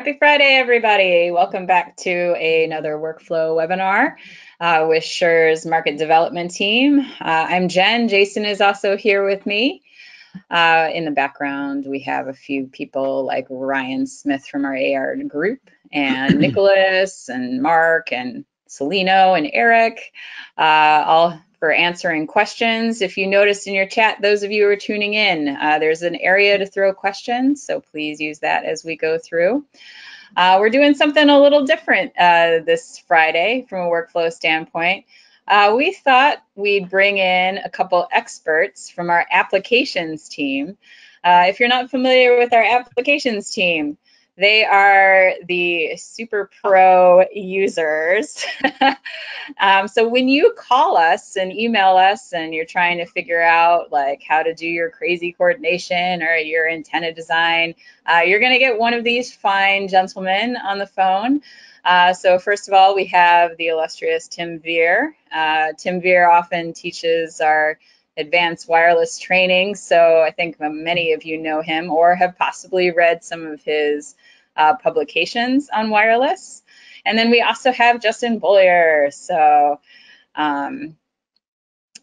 Happy Friday, everybody. Welcome back to another workflow webinar with Shure's market development team. I'm Jen. Jason is also here with me. In the background, we have a few people like Ryan Smith from our AR group, and Nicholas, and Mark, and Celino, and Eric, all for answering questions. If you noticed in your chat, those of you who are tuning in, there's an area to throw questions, so please use that as we go through. We're doing something a little different this Friday from a workflow standpoint. We thought we'd bring in a couple experts from our applications team. If you're not familiar with our applications team, they are the super pro users. So when you call us and email us and you're trying to figure out like how to do your crazy coordination or your antenna design, you're gonna get one of these fine gentlemen on the phone. So first of all, we have the illustrious Tim Vear. Tim Vear often teaches our advanced wireless training, so I think many of you know him or have possibly read some of his publications on wireless. And then we also have Justin Boller. So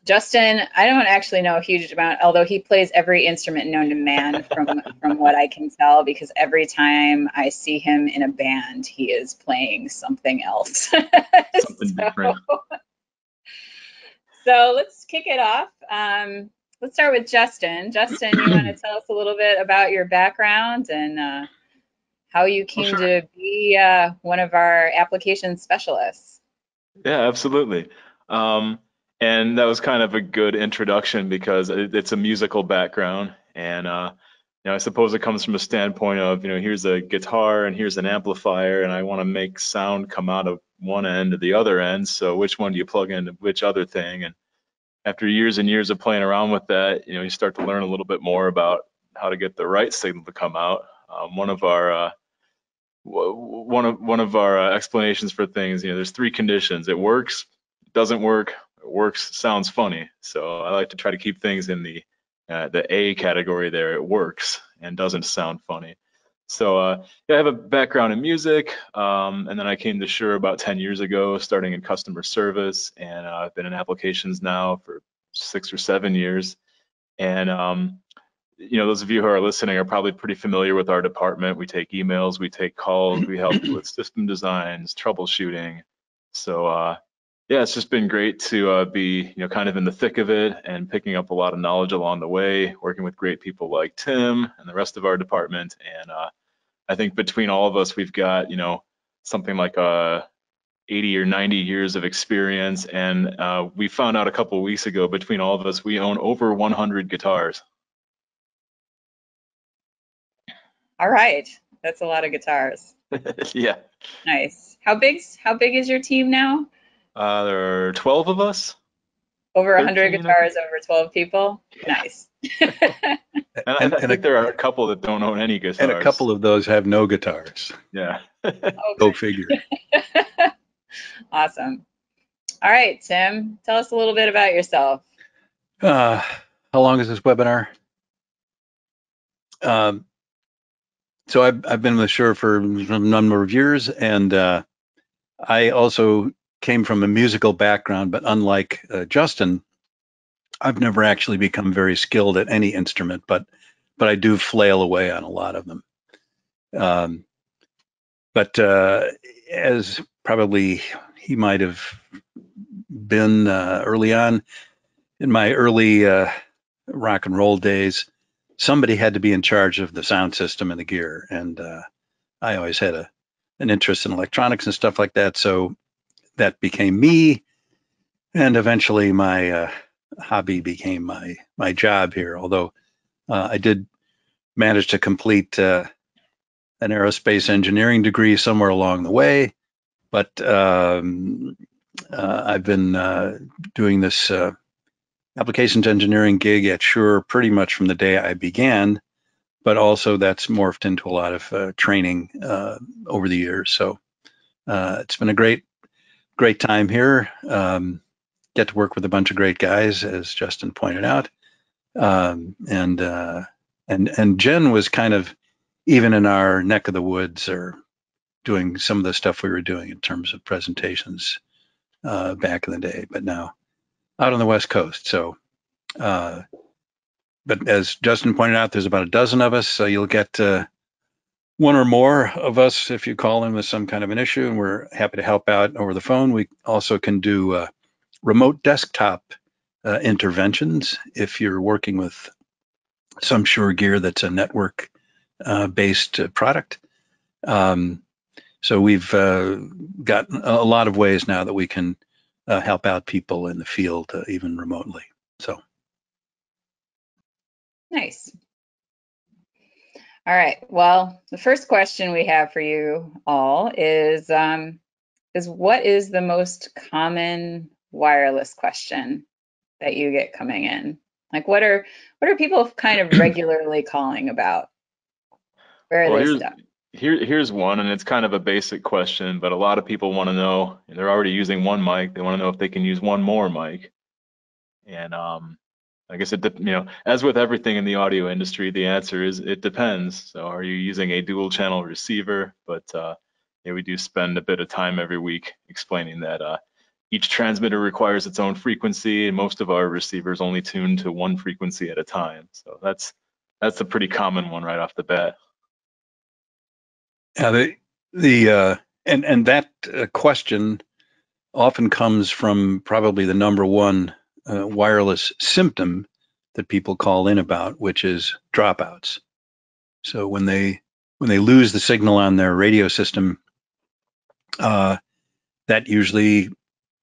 Justin, I don't actually know a huge amount, although he plays every instrument known to man from what I can tell, because every time I see him in a band, he is playing something else. Something different. So let's kick it off. Let's start with Justin. Justin, you want to tell us a little bit about your background and how you came to be one of our application specialists? Yeah, absolutely. And that was kind of a good introduction because it's a musical background. And you know, I suppose it comes from a standpoint of, you know, here's a guitar and here's an amplifier, and I want to make sound come out of one end to the other end, so which one do you plug into which other thing? And after years and years of playing around with that, you know, you start to learn a little bit more about how to get the right signal to come out. One of our explanations for things, you know, there's three conditions: it works, it doesn't work, it works, sounds funny. So I like to try to keep things in the A category there: it works and doesn't sound funny. So yeah, I have a background in music, and then I came to Shure about 10 years ago, starting in customer service, and I've been in applications now for 6 or 7 years. And you know, those of you who are listening are probably pretty familiar with our department. We take emails, we take calls, we help with system designs, troubleshooting. So yeah, it's just been great to be, you know, kind of in the thick of it and picking up a lot of knowledge along the way, working with great people like Tim and the rest of our department. And I think between all of us, we've got, you know, something like 80 or 90 years of experience. And we found out a couple of weeks ago, between all of us, we own over 100 guitars. All right, that's a lot of guitars. Yeah. Nice. How big is your team now? There are 12 of us. Over 100 guitars, over 12 people. Nice. and I think there are a couple that don't own any guitars. And a couple of those have no guitars. Yeah. Okay. Go figure. Awesome. All right, Tim, tell us a little bit about yourself. How long is this webinar? So I've been with Shure for a number of years, and I also came from a musical background, but unlike Justin, I've never actually become very skilled at any instrument, but I do flail away on a lot of them. As probably he might have been early on, in my early rock and roll days, somebody had to be in charge of the sound system and the gear, and I always had an interest in electronics and stuff like that, so that became me, and eventually my hobby became my job here, although I did manage to complete an aerospace engineering degree somewhere along the way, but I've been doing this applications engineering gig at Shure pretty much from the day I began, but also that's morphed into a lot of training over the years, so it's been a great time here. Get to work with a bunch of great guys, as Justin pointed out, and Jen was kind of even in our neck of the woods, or doing some of the stuff we were doing in terms of presentations back in the day, but now out on the West Coast. So, but as Justin pointed out, there's about a dozen of us, so you'll get one or more of us if you call in with some kind of an issue, and we're happy to help out over the phone. We also can do remote desktop interventions if you're working with some Shure gear that's a network-based product. So we've got a lot of ways now that we can help out people in the field, even remotely. So nice. All right. Well, the first question we have for you all is what is the most common wireless question that you get coming in? Like, what are people kind of regularly calling about? Where are they stuck? Here's one, and it's kind of a basic question, but a lot of people want to know, and they're already using one mic, they want to know if they can use one more mic. And I guess, you know, as with everything in the audio industry, the answer is it depends. So are you using a dual channel receiver? But yeah, we do spend a bit of time every week explaining that each transmitter requires its own frequency, and most of our receivers only tune to one frequency at a time. So that's a pretty common one right off the bat. Yeah, and that question often comes from probably the number one wireless symptom that people call in about, which is dropouts. So when they lose the signal on their radio system, that usually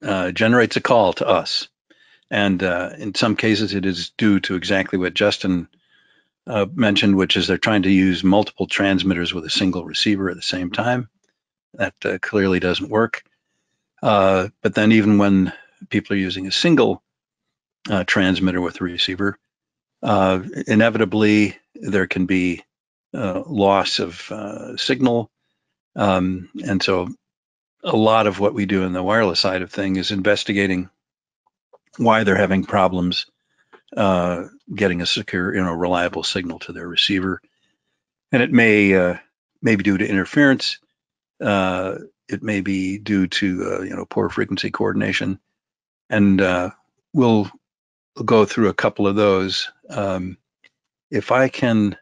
generates a call to us, and in some cases it is due to exactly what Justin mentioned, which is they're trying to use multiple transmitters with a single receiver at the same time. That clearly doesn't work. But then even when people are using a single transmitter with a receiver, inevitably there can be loss of signal. And so a lot of what we do in the wireless side of things is investigating why they're having problems getting a secure, you know, reliable signal to their receiver. And it may be due to interference. It may be due to you know, poor frequency coordination. And we'll go through a couple of those. If I can,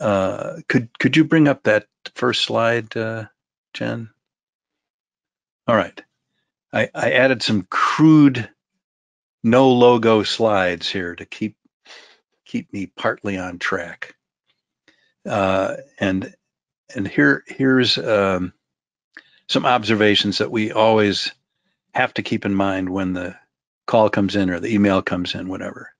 could you bring up that first slide, Jen? All right, I added some crude no logo slides here to keep me partly on track. And here's some observations that we always have to keep in mind when the call comes in or the email comes in, whatever.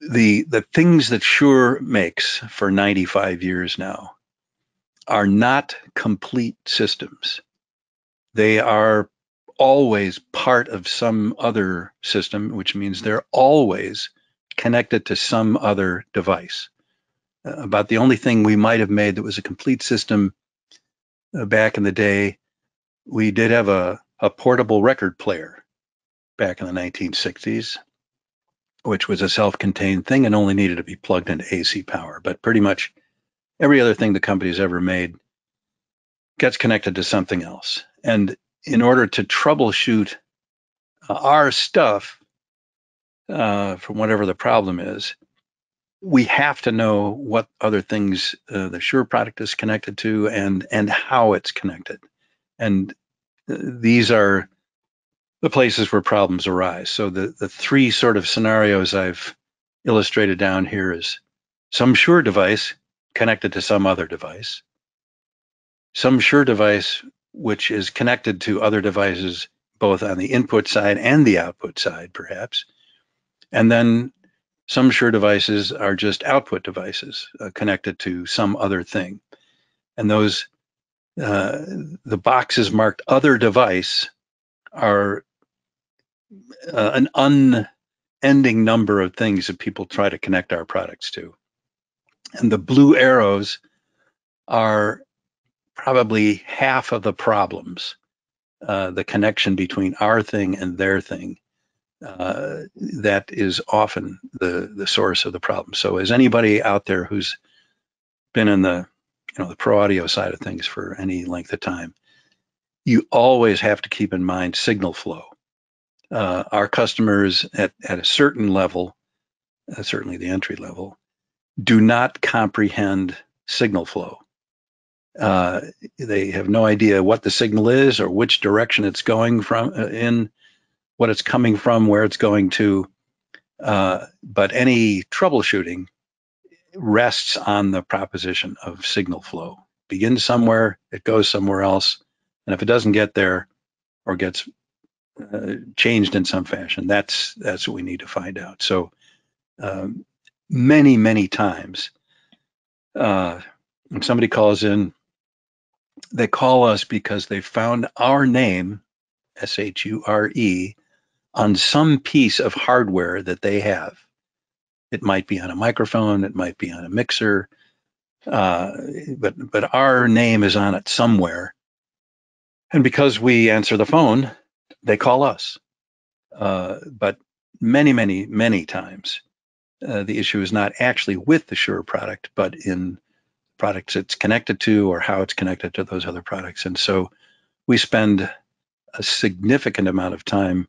The things that Shure makes for 95 years now are not complete systems. They are always part of some other system, which means they're always connected to some other device. About the only thing we might have made that was a complete system back in the day, we did have a portable record player back in the 1960s, which was a self-contained thing and only needed to be plugged into AC power. But pretty much every other thing the company's ever made gets connected to something else. And in order to troubleshoot our stuff from whatever the problem is, we have to know what other things the Shure product is connected to and how it's connected. And these are the places where problems arise. So the three sort of scenarios I've illustrated down here is some Shure device connected to some other device, some Shure device which is connected to other devices, both on the input side and the output side, perhaps. And then some Shure devices are just output devices connected to some other thing. And those, the boxes marked other device are an unending number of things that people try to connect our products to. And the blue arrows are probably half of the problems, the connection between our thing and their thing, that is often the source of the problem. So is anybody out there who's been in the the pro audio side of things for any length of time, you always have to keep in mind signal flow. Our customers at a certain level, certainly the entry level, do not comprehend signal flow. They have no idea what the signal is or which direction it's going from, what it's coming from, where it's going to. But any troubleshooting rests on the proposition of signal flow. Begins somewhere, it goes somewhere else, and if it doesn't get there or gets changed in some fashion, that's what we need to find out. So many times when somebody calls in, they call us because they found our name, S-H-U-R-E, on some piece of hardware that they have. It might be on a microphone, it might be on a mixer, but our name is on it somewhere. And because we answer the phone, they call us. But many times, the issue is not actually with the Shure product, but in products it's connected to or how it's connected to those other products. And so we spend a significant amount of time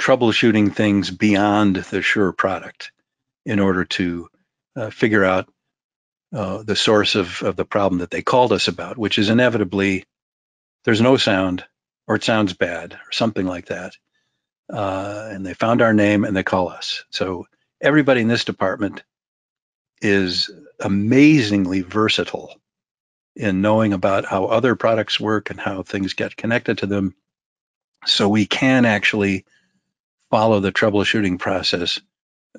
troubleshooting things beyond the Shure product in order to figure out the source of the problem that they called us about, which is inevitably there's no sound or it sounds bad or something like that. And they found our name and they call us. So everybody in this department is amazingly versatile in knowing about how other products work and how things get connected to them. So we can actually follow the troubleshooting process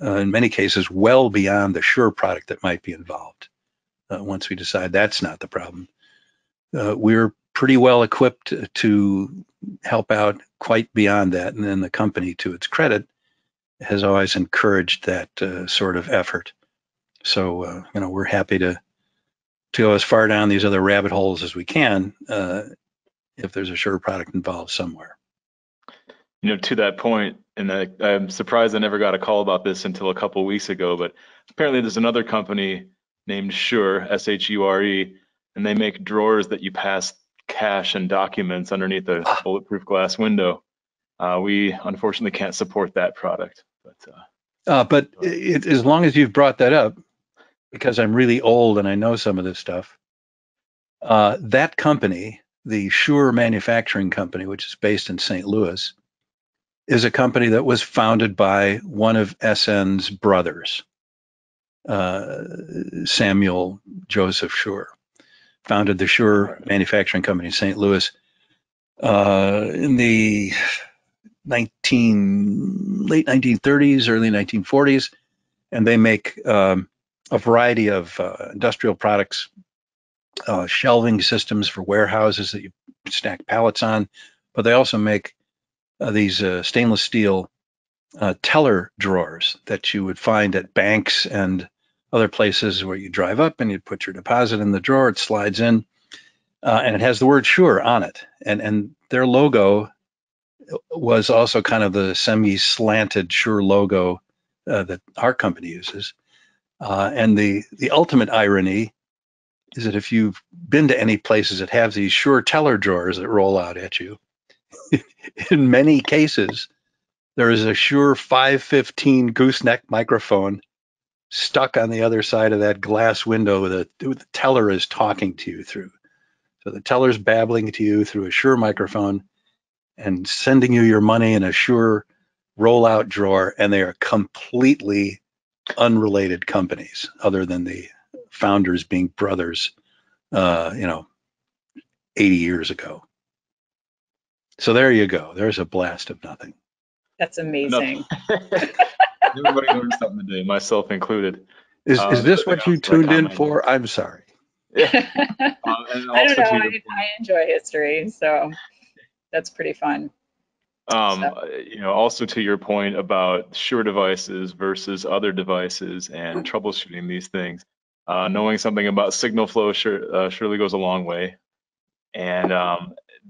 in many cases well beyond the Shure product that might be involved. Once we decide that's not the problem, we're pretty well equipped to help out quite beyond that. And then the company, to its credit, has always encouraged that sort of effort. So, we're happy to go as far down these other rabbit holes as we can if there's a Shure product involved somewhere. To that point, and I'm surprised I never got a call about this until a couple of weeks ago, but apparently there's another company named Shure, S-H-U-R-E, and they make drawers that you pass cash and documents underneath a bulletproof glass window. We unfortunately can't support that product. But as long as you've brought that up, because I'm really old and I know some of this stuff, that company, the Shure Manufacturing Company, which is based in St. Louis, is a company that was founded by one of SN's brothers, Samuel Joseph Shure, founded the Shure Manufacturing Company in St. Louis in the late 1930s, early 1940s, and they make a variety of industrial products, shelving systems for warehouses that you stack pallets on, but they also make these stainless steel teller drawers that you would find at banks and other places where you drive up and you put your deposit in the drawer, it slides in, and it has the word Shure on it. And their logo was also kind of the semi-slanted Shure logo that our company uses. And the ultimate irony is that if you've been to any places that have these Shure teller drawers that roll out at you, in many cases, there is a Shure 515 gooseneck microphone stuck on the other side of that glass window with the teller is talking to you through. So the teller's babbling to you through a Shure microphone and sending you your money in a Shure rollout drawer, and they are completely unrelated companies other than the founders being brothers, 80 years ago. So there you go. There's a blast of nothing. That's amazing. Everybody learned something today, myself included. Is this what you tuned in for? I'm sorry. Yeah. I don't know. I enjoy history, so that's pretty fun. Also to your point about Shure devices versus other devices and troubleshooting these things, knowing something about signal flow surely goes a long way. And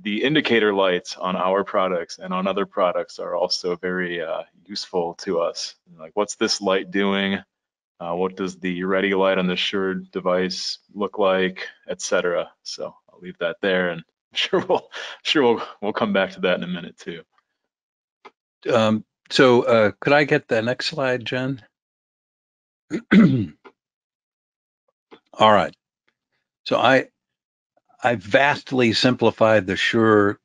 the indicator lights on our products and on other products are also very useful to us. Like, what's this light doing? What does the ready light on the Shure device look like, etc. So I'll leave that there, and I'm sure we'll come back to that in a minute too. So could I get the next slide, Jen? All right. So I vastly simplified the Shure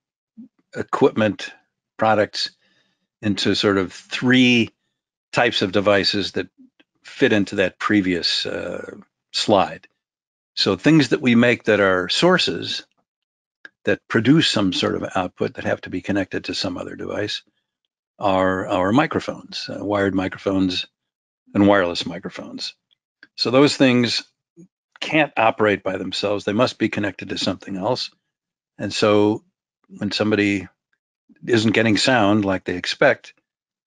equipment products into sort of three types of devices that fit into that previous slide. So things that we make that are sources that produce some sort of output that have to be connected to some other device are our microphones, wired microphones and wireless microphones. So those things can't operate by themselves. They must be connected to something else. And so when somebody isn't getting sound like they expect,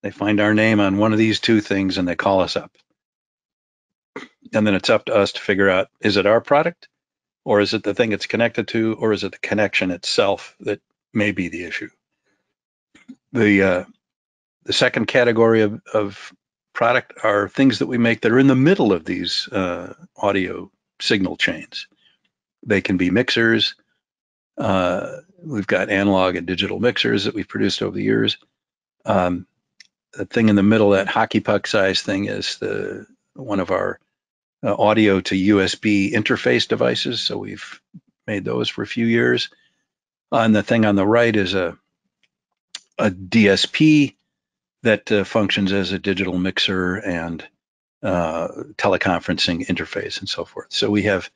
they find our name on one of these two things and they call us up. And then it's up to us to figure out, is it our product, or is it the thing it's connected to, or is it the connection itself that may be the issue? The second category of product are things that we make that are in the middle of these audio signal chains. They can be mixers. We've got analog and digital mixers that we've produced over the years. The thing in the middle, that hockey puck size thing, is the one of our audio to USB interface devices. So we've made those for a few years. And the thing on the right is a DSP that functions as a digital mixer and teleconferencing interface and so forth. So we have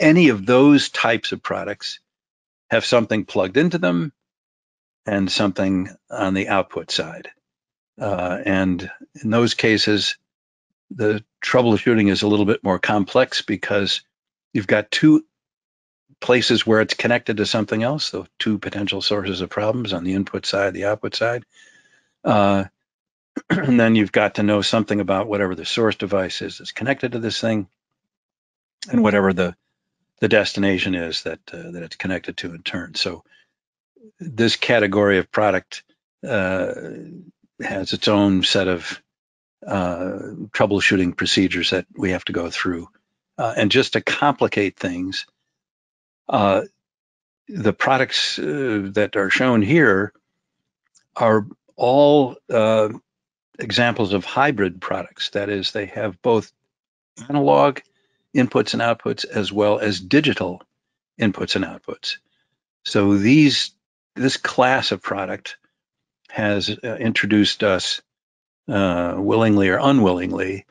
any of those types of products have something plugged into them and something on the output side. And in those cases, the troubleshooting is a little bit more complex because you've got two places where it's connected to something else, so two potential sources of problems on the input side, the output side. And then you've got to know something about whatever the source device is that's connected to this thing, and whatever the destination is that that it's connected to in turn. So this category of product has its own set of troubleshooting procedures that we have to go through. And just to complicate things, the products that are shown here are all examples of hybrid products. That is, they have both analog inputs and outputs as well as digital inputs and outputs. So this class of product has introduced us willingly or unwillingly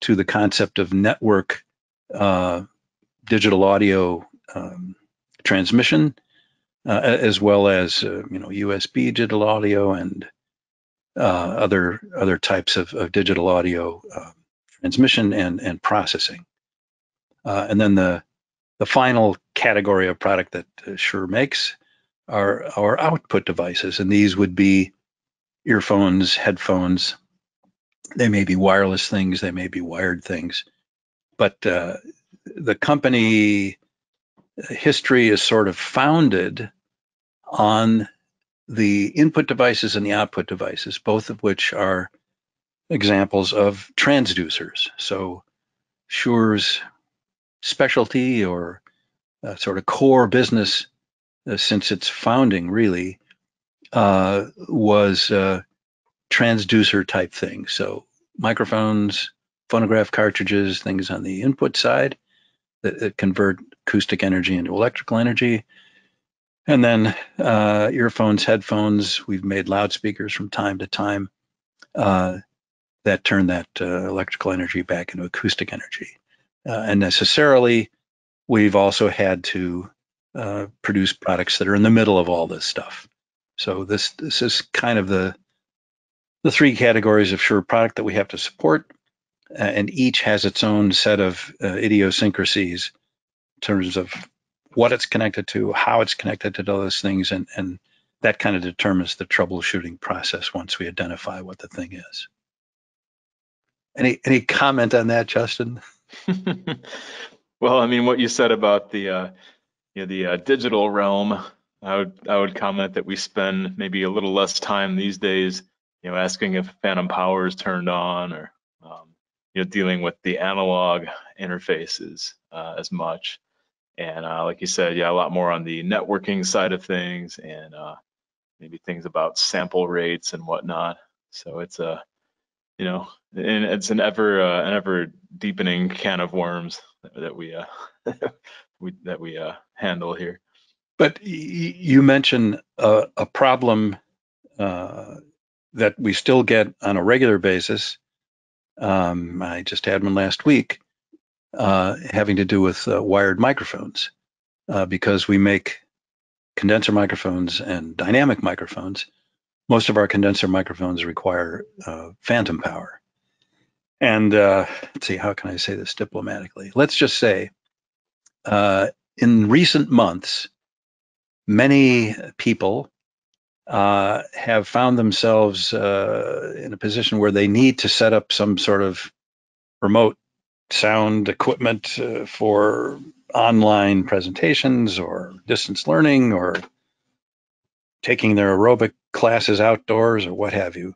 to the concept of network digital audio transmission, as well as USB digital audio and other types of digital audio transmission and processing. And then the final category of product that Shure makes are our output devices, and these would be earphones, headphones. They may be wireless things, they may be wired things, but the company history is sort of founded on the input devices and the output devices, both of which are examples of transducers. So Shure's specialty or sort of core business since its founding really was transducer type things. So microphones, phonograph cartridges, things on the input side that convert acoustic energy into electrical energy. And then earphones, headphones, we've made loudspeakers from time to time that turn that electrical energy back into acoustic energy. And necessarily, we've also had to produce products that are in the middle of all this stuff. So this is kind of the three categories of Shure product that we have to support, and each has its own set of idiosyncrasies in terms of what it's connected to, how it's connected to those things, and that kind of determines the troubleshooting process once we identify what the thing is. Any comment on that, Justin? Well, I mean, what you said about the digital realm, I would comment that we spend maybe a little less time these days, asking if phantom power is turned on, or you're dealing with the analog interfaces as much. And like you said, yeah, a lot more on the networking side of things, and maybe things about sample rates and whatnot. So it's a, you know, and it's an ever deepening can of worms that we handle here. But you mentioned a problem that we still get on a regular basis. I just had one last week, having to do with wired microphones, because we make condenser microphones and dynamic microphones. Most of our condenser microphones require phantom power. And let's see, how can I say this diplomatically? Let's just say in recent months, many people have found themselves in a position where they need to set up some sort of remote sound equipment for online presentations or distance learning or taking their aerobic classes outdoors or what have you.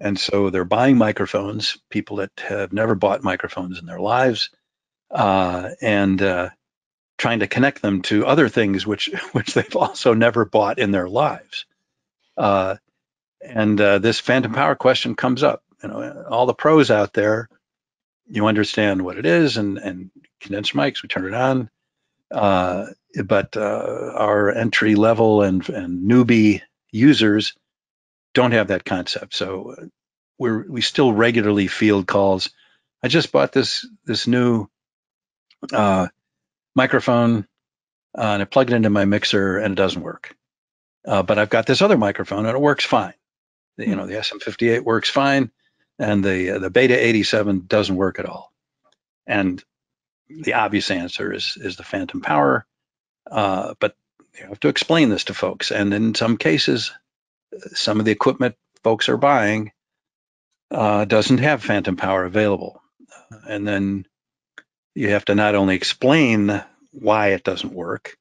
And so they're buying microphones, people that have never bought microphones in their lives, and trying to connect them to other things which they've also never bought in their lives. This phantom power question comes up. You know, all the pros out there, you understand what it is, and condenser mics, we turn it on. But our entry level and newbie users don't have that concept. So we still regularly field calls. I just bought this new microphone and I plug it into my mixer and it doesn't work. But I've got this other microphone and it works fine. You know, the SM58 works fine, and the Beta 181 doesn't work at all. And the obvious answer is the phantom power. But you have to explain this to folks. And in some cases, some of the equipment folks are buying doesn't have phantom power available. And then you have to not only explain why it doesn't work,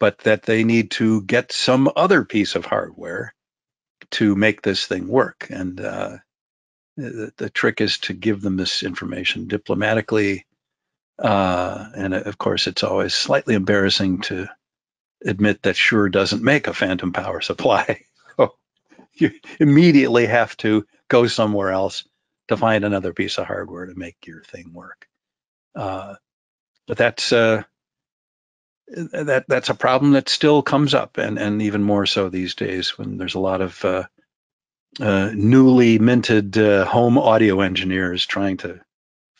but that they need to get some other piece of hardware to make this thing work. And the trick is to give them this information diplomatically. And of course, it's always slightly embarrassing to admit that Shure doesn't make a phantom power supply. So you immediately have to go somewhere else to find another piece of hardware to make your thing work. But that's a problem that still comes up, and even more so these days when there's a lot of newly minted home audio engineers trying to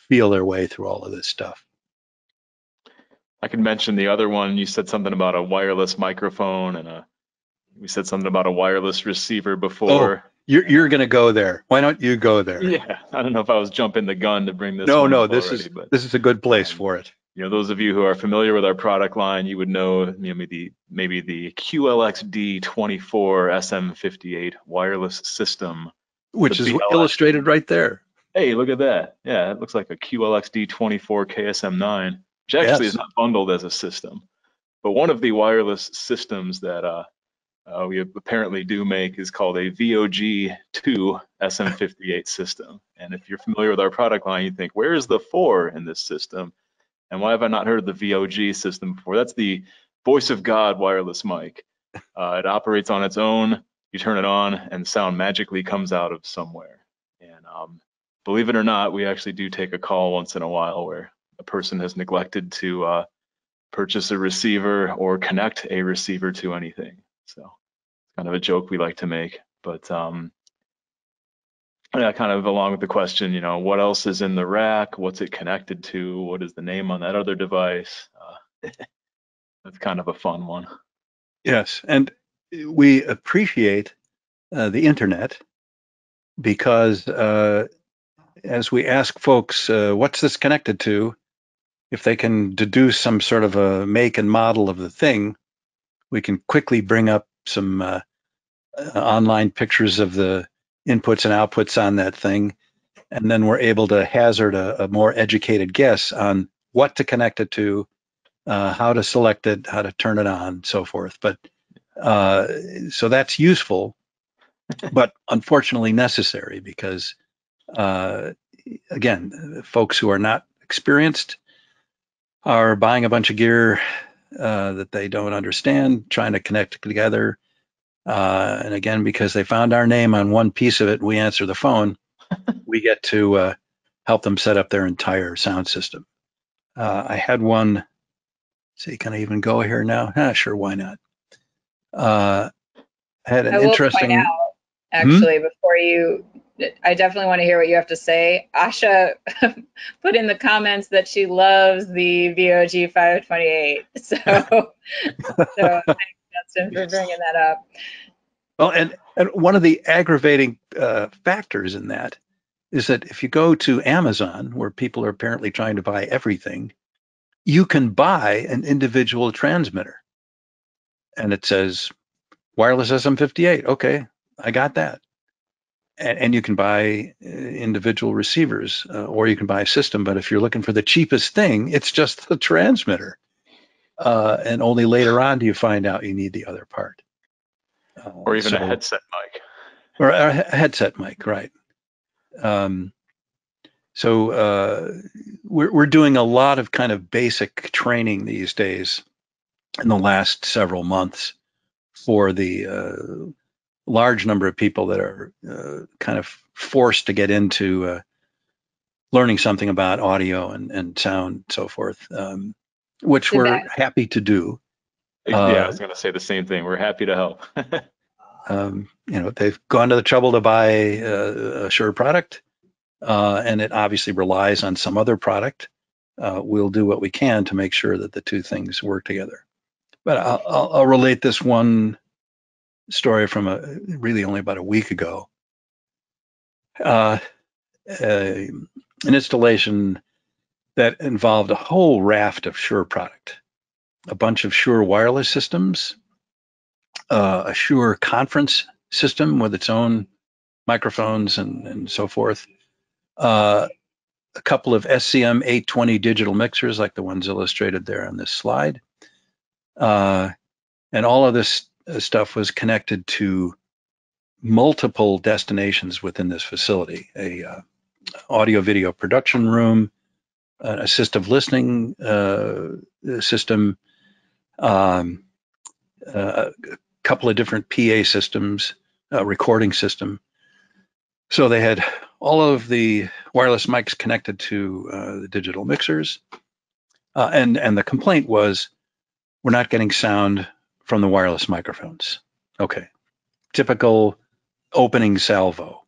feel their way through all of this stuff. I could mention the other one. You said something about a wireless microphone, and we said something about a wireless receiver before. Oh, you're going to go there. Why don't you go there? Yeah, I don't know if I was jumping the gun to bring this. No, this is a good place for it. You know, those of you who are familiar with our product line, you would know, you know, maybe the QLXD24SM58 wireless system, which is illustrated right there. Hey, look at that! Yeah, it looks like a QLXD24KSM9, which actually is not bundled as a system, but one of the wireless systems that we apparently do make is called a VOG2 SM58 system. And if you're familiar with our product line, you think, where is the 4 in this system? And why have I not heard of the VOG system before? That's the Voice of God wireless mic. It operates on its own. You turn it on and sound magically comes out of somewhere. And believe it or not, we actually do take a call once in a while where a person has neglected to purchase a receiver or connect a receiver to anything. So it's kind of a joke we like to make. But kind of along with the question, you know, what else is in the rack? What's it connected to? What is the name on that other device? That's kind of a fun one. Yes, and we appreciate the internet because as we ask folks, what's this connected to? If they can deduce some sort of a make and model of the thing, we can quickly bring up some online pictures of the inputs and outputs on that thing, and then we're able to hazard a more educated guess on what to connect it to, how to select it, how to turn it on, so forth. But so that's useful, but unfortunately necessary because again, folks who are not experienced are buying a bunch of gear that they don't understand, trying to connect together. And again, because they found our name on one piece of it, we answer the phone, we get to help them set up their entire sound system. I had one, see, can I even go here now? Huh, sure, why not? I had an interesting. Point out, actually, before you, I definitely want to hear what you have to say. Asha put in the comments that she loves the VOG 528. So, so thanks, Justin, for bringing that up. Well, and one of the aggravating factors in that is that if you go to Amazon, where people are apparently trying to buy everything, you can buy an individual transmitter. And it says wireless SM58. Okay, I got that. And you can buy individual receivers or you can buy a system. But if you're looking for the cheapest thing, it's just the transmitter. And only later on do you find out you need the other part. Or even a headset mic. Or a headset mic, right. We're doing a lot of kind of basic training these days in the last several months for the large number of people that are kind of forced to get into learning something about audio and sound and so forth, which we're happy to do. Yeah, I was going to say the same thing. We're happy to help. You know, they've gone to the trouble to buy a Shure product, and it obviously relies on some other product. We'll do what we can to make sure that the two things work together. But I'll relate this one story from really only about a week ago. An installation that involved a whole raft of Shure product, a bunch of Shure wireless systems, a Shure conference system with its own microphones and so forth, a couple of SCM-820 digital mixers like the ones illustrated there on this slide. And all of this stuff was connected to multiple destinations within this facility, a audio video production room, an assistive listening system, a couple of different PA systems, recording system. So they had all of the wireless mics connected to the digital mixers. And the complaint was, we're not getting sound from the wireless microphones. Okay, typical opening salvo.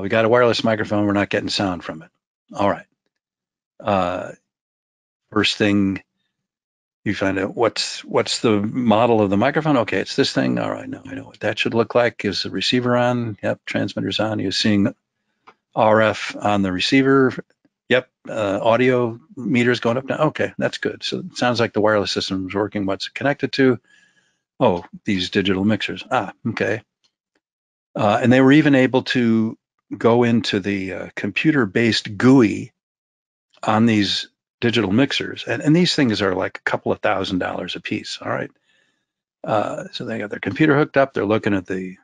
We got a wireless microphone, we're not getting sound from it. All right. First thing, you find out what's the model of the microphone. Okay, it's this thing. All right, now I know what that should look like. Is the receiver on? Yep, transmitter's on. You're seeing RF on the receiver. Yep, audio meters going up now. Okay, that's good. So it sounds like the wireless system is working. What's it connected to? Oh, these digital mixers. Ah, okay. And they were even able to go into the computer-based GUI on these digital mixers. And these things are like a couple of $1,000s a piece. All right. So they got their computer hooked up. They're looking at the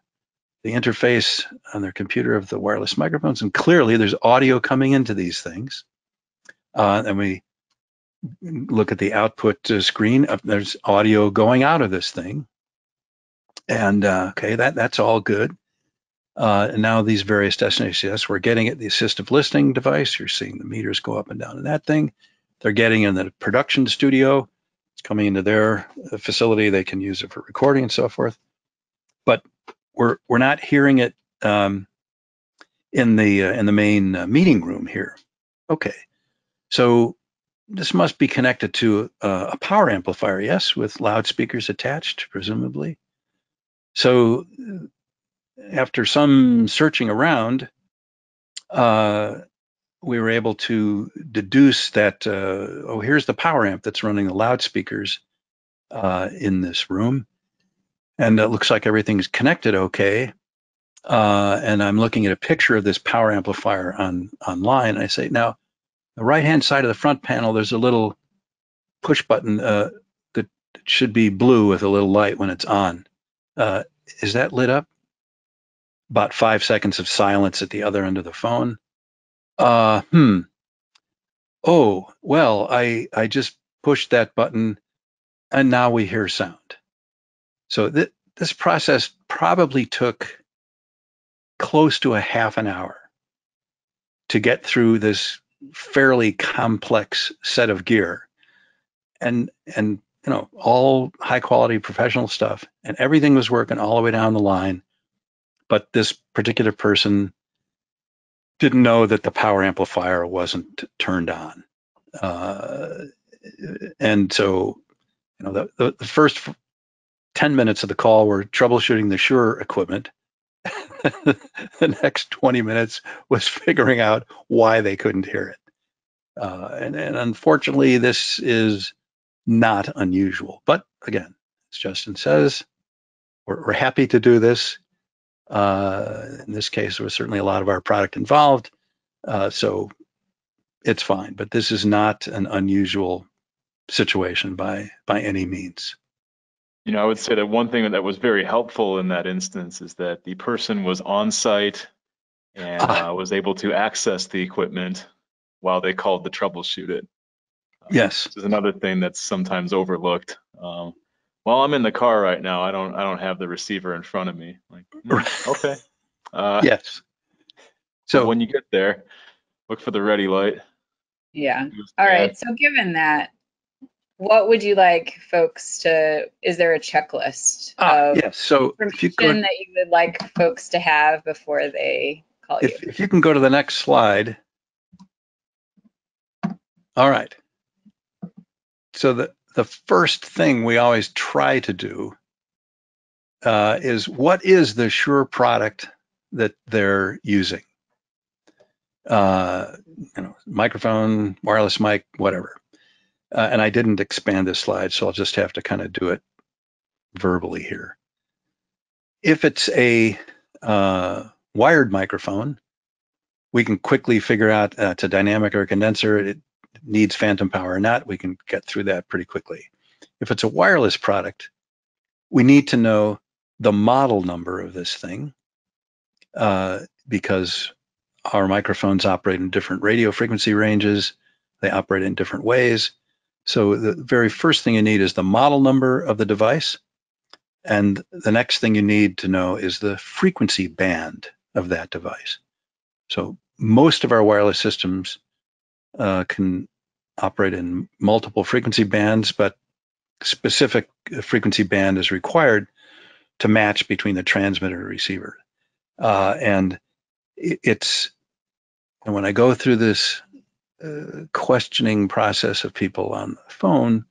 interface on their computer of the wireless microphones, and clearly there's audio coming into these things. And we look at the output screen. There's audio going out of this thing. And okay, that's all good. And now these various destinations, yes, we're getting it, the assistive listening device. You're seeing the meters go up and down in that thing. They're getting in the production studio. It's coming into their facility. They can use it for recording and so forth. But we're not hearing it in the main meeting room here. Okay, so this must be connected to a power amplifier, yes, with loudspeakers attached, presumably. So after some searching around, we were able to deduce that, oh, here's the power amp that's running the loudspeakers in this room. And it looks like everything's connected okay. And I'm looking at a picture of this power amplifier online. I say, now, the right-hand side of the front panel, there's a little push button that should be blue with a little light when it's on. Is that lit up? About 5 seconds of silence at the other end of the phone. Oh, well, I just pushed that button and now we hear sound. So this process probably took close to a half an hour to get through this fairly complex set of gear, and you know, all high quality professional stuff, and everything was working all the way down the line, but this particular person didn't know that the power amplifier wasn't turned on. And so, you know, the first 10 minutes of the call were troubleshooting the Shure equipment. The next 20 minutes was figuring out why they couldn't hear it. And unfortunately, this is not unusual. But again, as Justin says, we're happy to do this. In this case, there was certainly a lot of our product involved, so it's fine. But this is not an unusual situation by any means. You know, I would say that one thing that was very helpful in that instance is that the person was on site and was able to access the equipment while they called to troubleshoot it. Yes, this is another thing that's sometimes overlooked. Well, I'm in the car right now. I don't have the receiver in front of me. Like, okay. Yes. So when you get there, look for the ready light. Yeah. All right. So given that, what would you like folks to? Is there a checklist of so information that you would like folks to have before they call you? If you can go to the next slide. All right. So the first thing we always try to do is what is the Shure product that they're using? You know, microphone, wireless mic, whatever. And I didn't expand this slide, so I'll just have to kind of do it verbally here. If it's a wired microphone, we can quickly figure out it's a dynamic or a condenser. It needs phantom power or not, we can get through that pretty quickly. If it's a wireless product, we need to know the model number of this thing because our microphones operate in different radio frequency ranges. They operate in different ways. So the very first thing you need is the model number of the device. And the next thing you need to know is the frequency band of that device. So most of our wireless systems can operate in multiple frequency bands, but specific frequency band is required to match between the transmitter and receiver. And when I go through this questioning process of people on the phone,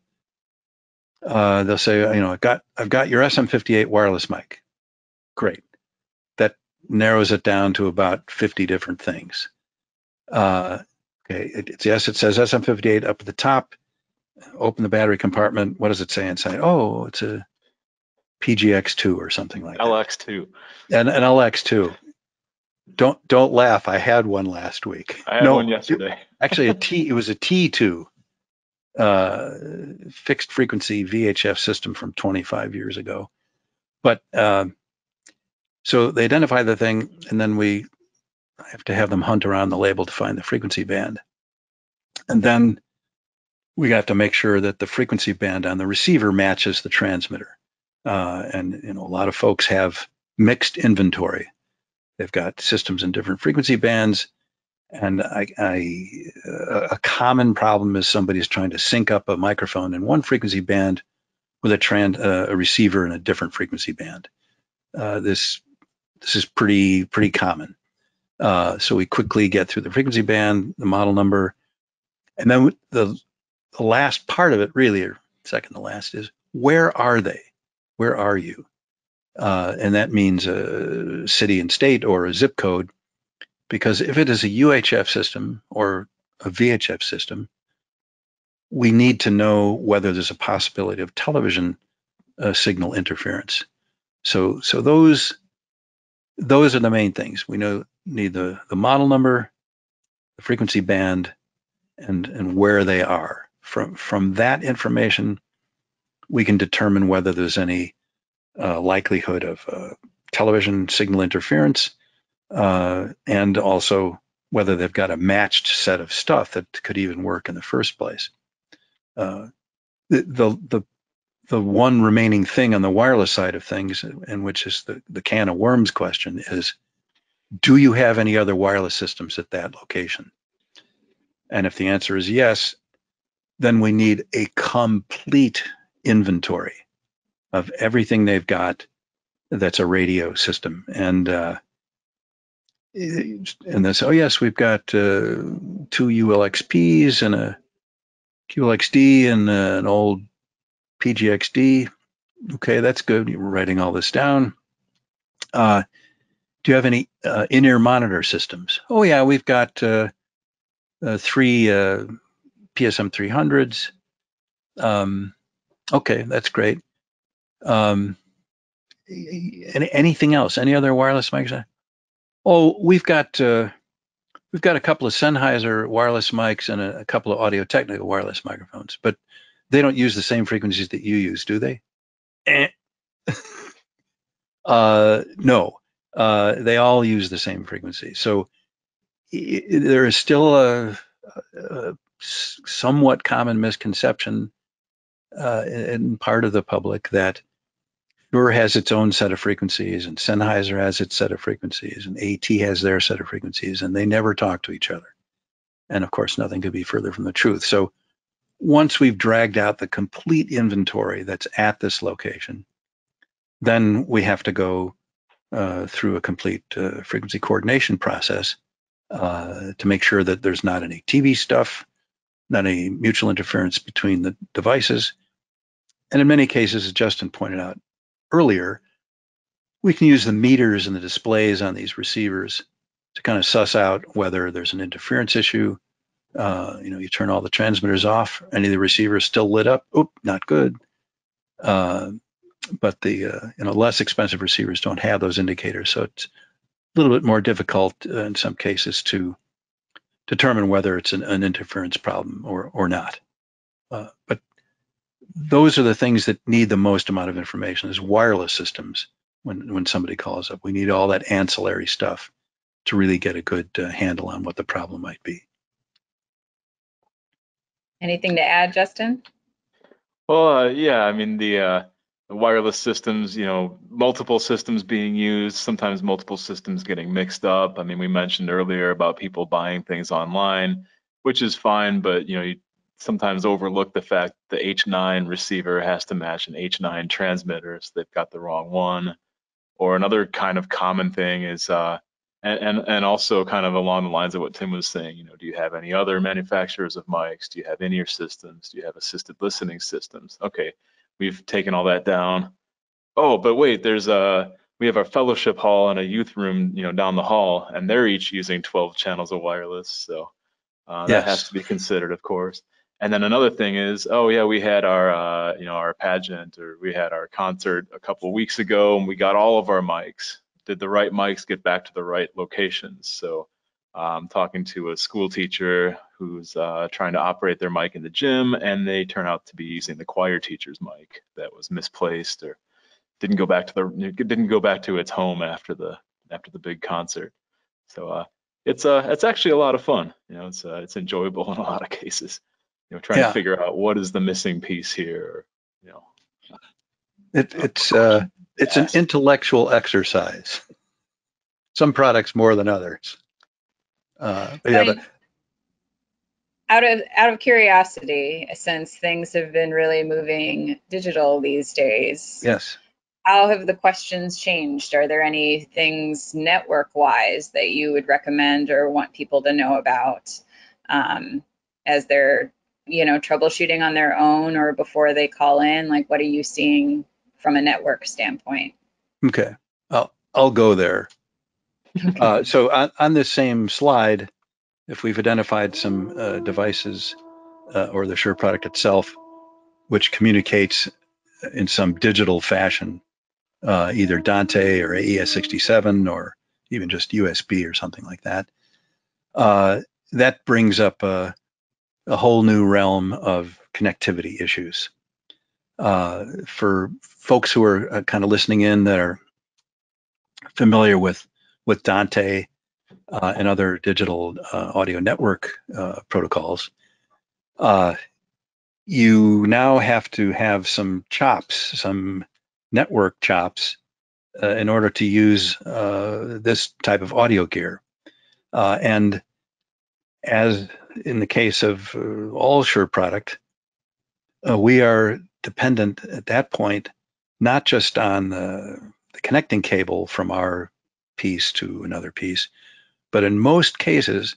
they'll say, you know, I've got your SM58 wireless mic. Great. That narrows it down to about 50 different things. Okay, it says SM58 up at the top. Open the battery compartment. What does it say inside? Oh, it's a PGX2 or something like LX2. That. LX2. An LX2. Don't laugh. I had one last week. I had one yesterday. Actually, it was a T2 fixed frequency VHF system from 25 years ago. But so they identify the thing, and then I have to have them hunt around the label to find the frequency band. And then we have to make sure that the frequency band on the receiver matches the transmitter. And you know, a lot of folks have mixed inventory. They've got systems in different frequency bands. And a common problem is somebody's trying to sync up a microphone in one frequency band with a receiver in a different frequency band. This is pretty common. So we quickly get through the frequency band, the model number, and then the last part of it, really, or second to last, is where are they? Where are you? And that means a city and state or a zip code, because if it is a UHF system or a VHF system, we need to know whether there's a possibility of television signal interference. So those are the main things. We need the model number, the frequency band, and where they are. From that information, we can determine whether there's any likelihood of television signal interference and also whether they've got a matched set of stuff that could even work in the first place. The one remaining thing on the wireless side of things, and which is the can of worms question, is do you have any other wireless systems at that location? And if the answer is yes, then we need a complete inventory of everything they've got that's a radio system. And they say, oh yes, we've got 2 ULXPs and a QLXD and an old PGXD. Okay, that's good. You're writing all this down. Do you have any in-ear monitor systems? Oh yeah, we've got 3 PSM 300s. Okay, that's great. Anything else? Any other wireless microphone? Oh, we've got a couple of Sennheiser wireless mics and a couple of Audio Technica wireless microphones, but they don't use the same frequencies that you use, do they? No, they all use the same frequency. So there is still a somewhat common misconception in part of the public that Shure has its own set of frequencies, and Sennheiser has its set of frequencies, and AT has their set of frequencies, and they never talk to each other. And of course, nothing could be further from the truth. So once we've dragged out the complete inventory that's at this location, then we have to go through a complete frequency coordination process to make sure that there's not any TV stuff, not any mutual interference between the devices. And in many cases, as Justin pointed out earlier, we can use the meters and the displays on these receivers to kind of suss out whether there's an interference issue. You know, you turn all the transmitters off, any of the receivers still lit up, oop, not good. But the you know, less expensive receivers don't have those indicators, so it's a little bit more difficult in some cases to determine whether it's an interference problem or not. But those are the things that need the most amount of information is wireless systems. When somebody calls up, we need all that ancillary stuff to really get a good handle on what the problem might be. Anything to add, Justin? Well, yeah, I mean, the wireless systems, you know, multiple systems being used, sometimes multiple systems getting mixed up. I mean, we mentioned earlier about people buying things online, which is fine, but, you know, you sometimes overlook the fact the H9 receiver has to match an H9 transmitter, so they've got the wrong one. Or another kind of common thing is, and also kind of along the lines of what Tim was saying, you know, do you have any other manufacturers of mics? Do you have in-ear systems? Do you have assisted listening systems? Okay, we've taken all that down. Oh, but wait, we have our fellowship hall and a youth room, you know, down the hall, and they're each using 12 channels of wireless, so yes, that has to be considered, of course. And then another thing is, oh yeah, we had our, you know, our pageant or we had our concert a couple of weeks ago, and we got all of our mics. Did the right mics get back to the right locations? So I'm talking to a school teacher who's trying to operate their mic in the gym, and they turn out to be using the choir teacher's mic that was misplaced or didn't go back to its home after the big concert. So it's actually a lot of fun. You know, it's enjoyable in a lot of cases. You know, trying to figure out what is the missing piece here, or, you know. It's an intellectual exercise. Some products more than others. But out of curiosity, since things have been really moving digital these days. Yes. How have the questions changed? Are there any things network-wise that you would recommend or want people to know about as they're, you know, troubleshooting on their own or before they call in? Like, what are you seeing from a network standpoint? Okay, I'll go there. Okay. So on this same slide, if we've identified some devices or the Shure product itself, which communicates in some digital fashion, either Dante or AES-67 or even just USB or something like that, that brings up a whole new realm of connectivity issues. For folks who are kind of listening in that are familiar with Dante, and other digital audio network protocols, you now have to have some chops, some network chops, in order to use this type of audio gear. And as in the case of all Shure product, we are dependent at that point not just on the connecting cable from our piece to another piece, but in most cases,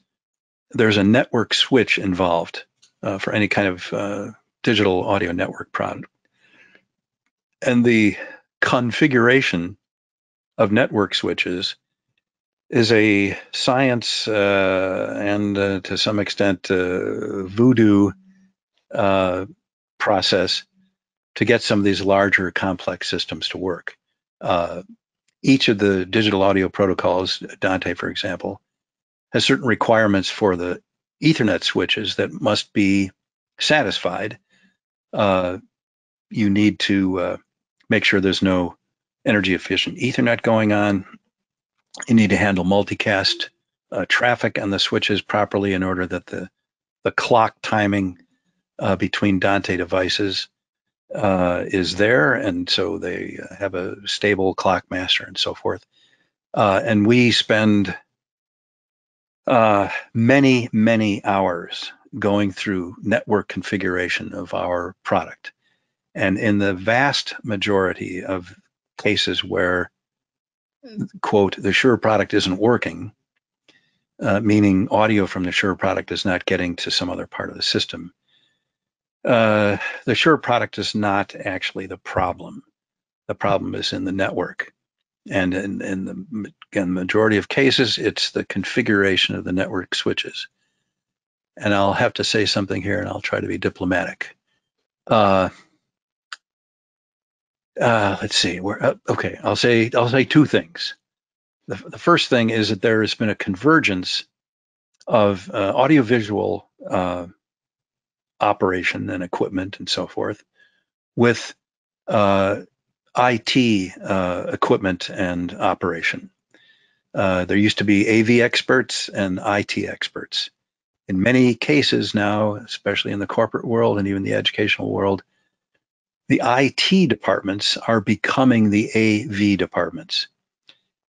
there's a network switch involved for any kind of digital audio network product. And the configuration of network switches is a science and to some extent voodoo process to get some of these larger complex systems to work. Each of the digital audio protocols, Dante, for example, has certain requirements for the Ethernet switches that must be satisfied. You need to make sure there's no energy efficient Ethernet going on. You need to handle multicast traffic on the switches properly in order that the clock timing between Dante devices is there, and so they have a stable clock master and so forth. And we spend many, many hours going through network configuration of our product. And in the vast majority of cases where, quote, the Shure product isn't working, meaning audio from the Shure product is not getting to some other part of the system, the Shure product is not actually the problem. The problem is in the network. And in the again, majority of cases, it's the configuration of the network switches. And I'll have to say something here, and I'll try to be diplomatic. Let's see. Okay, I'll say two things. The first thing is that there has been a convergence of audiovisual operation and equipment and so forth with IT equipment and operation. There used to be AV experts and IT experts. In many cases now, especially in the corporate world and even the educational world, the IT departments are becoming the AV departments.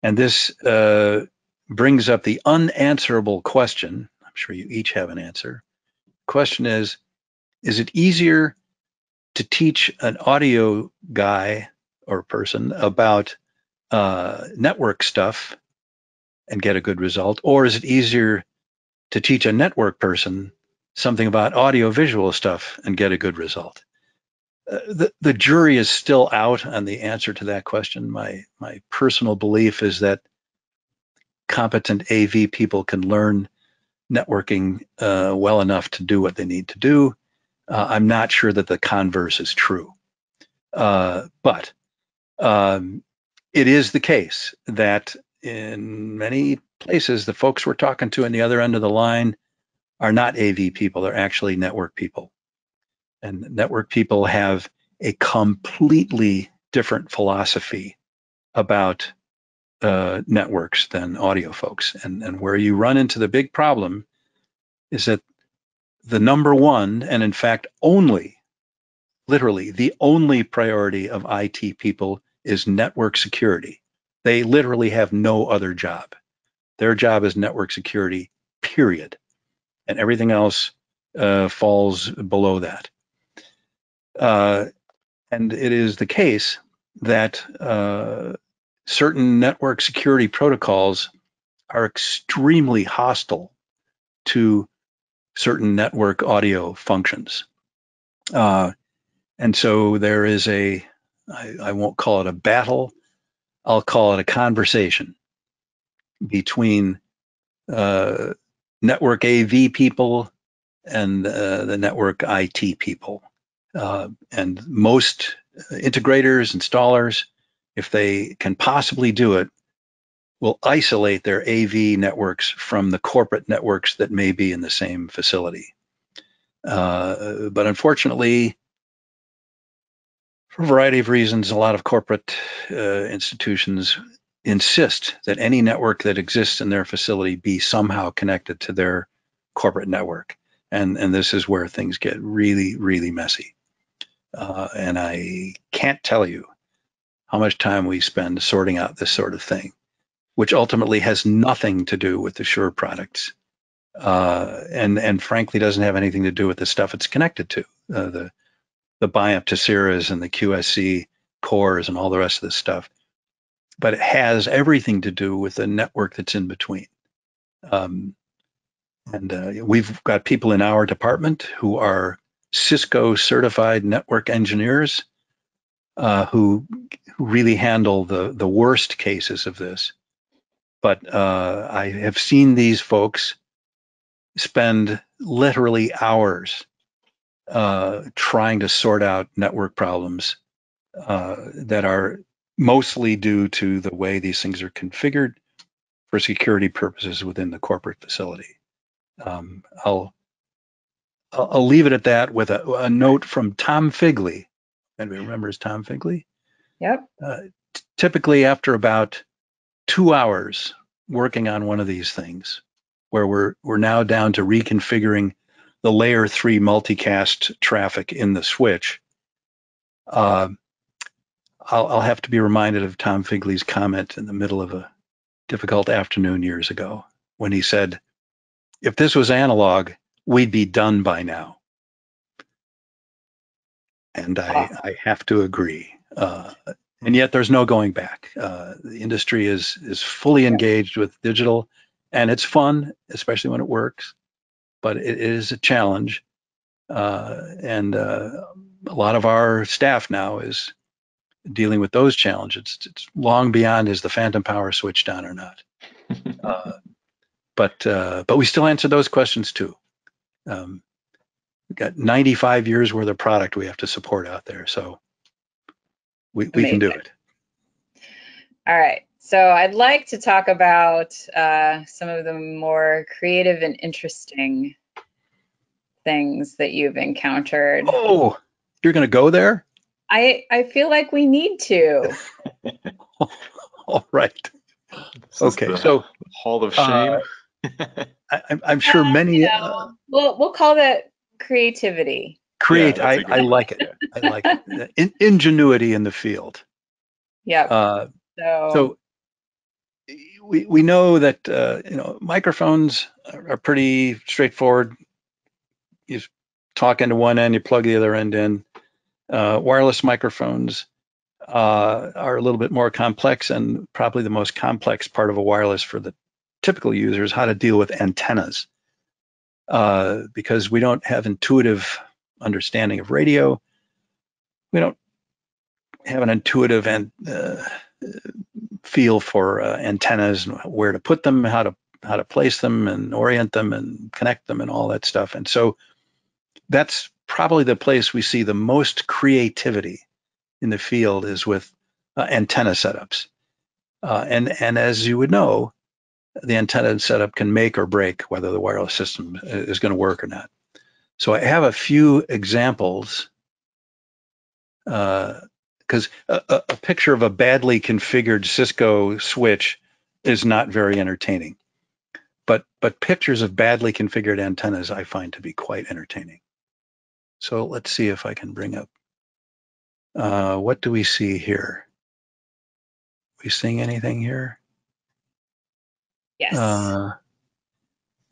And this brings up the unanswerable question. I'm sure you each have an answer. The question is it easier to teach an audio guy or person about network stuff and get a good result, or is it easier to teach a network person something about audiovisual stuff and get a good result? The jury is still out on the answer to that question. My personal belief is that competent AV people can learn networking well enough to do what they need to do. I'm not sure that the converse is true, but it is the case that in many places, the folks we're talking to on the other end of the line are not AV people, they're actually network people. And network people have a completely different philosophy about networks than audio folks. And where you run into the big problem is that the number one, and in fact, only, literally the only priority of IT people is network security. They literally have no other job. Their job is network security, period. And everything else falls below that. And it is the case that certain network security protocols are extremely hostile to certain network audio functions. And so there is a, I won't call it a battle, I'll call it a conversation between network AV people and the network IT people. And most integrators, installers, if they can possibly do it, will isolate their AV networks from the corporate networks that may be in the same facility. But unfortunately, for a variety of reasons, a lot of corporate institutions insist that any network that exists in their facility be somehow connected to their corporate network. And this is where things get really, really messy. And I can't tell you how much time we spend sorting out this sort of thing, which ultimately has nothing to do with the Shure products, and frankly doesn't have anything to do with the stuff it's connected to, the BIAMP Tesiras and the QSC Cores and all the rest of this stuff. But it has everything to do with the network that's in between. We've got people in our department who are Cisco certified network engineers who really handle the worst cases of this. But I have seen these folks spend literally hours trying to sort out network problems that are mostly due to the way these things are configured for security purposes within the corporate facility. I'll leave it at that with a note from Tom Figley. Anybody remembers Tom Figley? Yep. Typically after about 2 hours working on one of these things, where we're now down to reconfiguring the layer 3 multicast traffic in the switch, I'll have to be reminded of Tom Figley's comment in the middle of a difficult afternoon years ago when he said, if this was analog, we'd be done by now. And I have to agree. And yet there's no going back. The industry is fully engaged with digital, and it's fun, especially when it works, but it is a challenge. A lot of our staff now is dealing with those challenges. It's long beyond is the phantom power switched on or not. But we still answer those questions too. We've got 95 years worth of product we have to support out there, so we can do it. All right, so I'd like to talk about some of the more creative and interesting things that you've encountered. Oh, you're going to go there? I feel like we need to. All right. Okay, so Hall of Shame. I'm sure many. You know, we'll call that creativity. Yeah, I like it. I like it. Ingenuity in the field. Yeah. So we know that microphones are pretty straightforward. You talk into one end, you plug the other end in. Wireless microphones are a little bit more complex, and probably the most complex part of a wireless for the typical users, how to deal with antennas, because we don't have intuitive understanding of radio. We don't have an intuitive feel for antennas and where to put them, how to place them and orient them and connect them and all that stuff. And so that's probably the place we see the most creativity in the field is with antenna setups. And as you would know, the antenna setup can make or break whether the wireless system is going to work or not. So I have a few examples, because a picture of a badly configured Cisco switch is not very entertaining, but pictures of badly configured antennas I find to be quite entertaining. So let's see if I can bring up, what do we see here? We seeing anything here? Yes.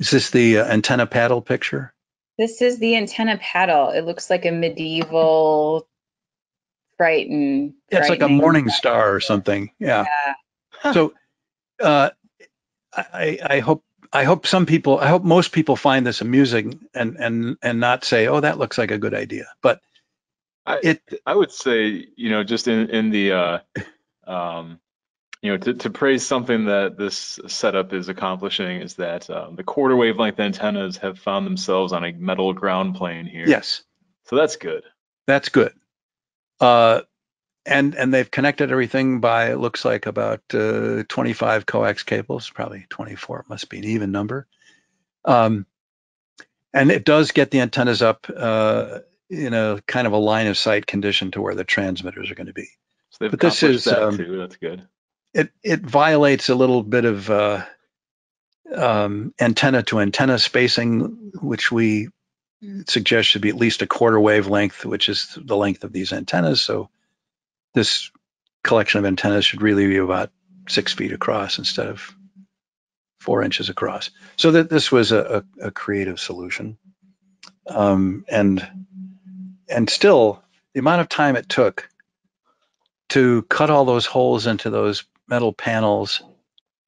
Is this the antenna paddle picture? This is the antenna paddle. It looks like a medieval Brighton. Yeah, it's like a morning star or something. Yeah. Huh. So I hope most people find this amusing and not say, oh, that looks like a good idea. But I would say, you know, just in the you know, to praise something that this setup is accomplishing is that the quarter wavelength antennas have found themselves on a metal ground plane here. Yes. So that's good. That's good. And they've connected everything by, it looks like, about 25 coax cables, probably 24. It must be an even number. And it does get the antennas up in a kind of a line of sight condition to where the transmitters are going to be. So they've accomplished that too. That's good. it violates a little bit of antenna to antenna spacing, which we suggest should be at least a quarter wavelength, which is the length of these antennas. So this collection of antennas should really be about 6 feet across instead of 4 inches across. So that this was a creative solution. And still, the amount of time it took to cut all those holes into those metal panels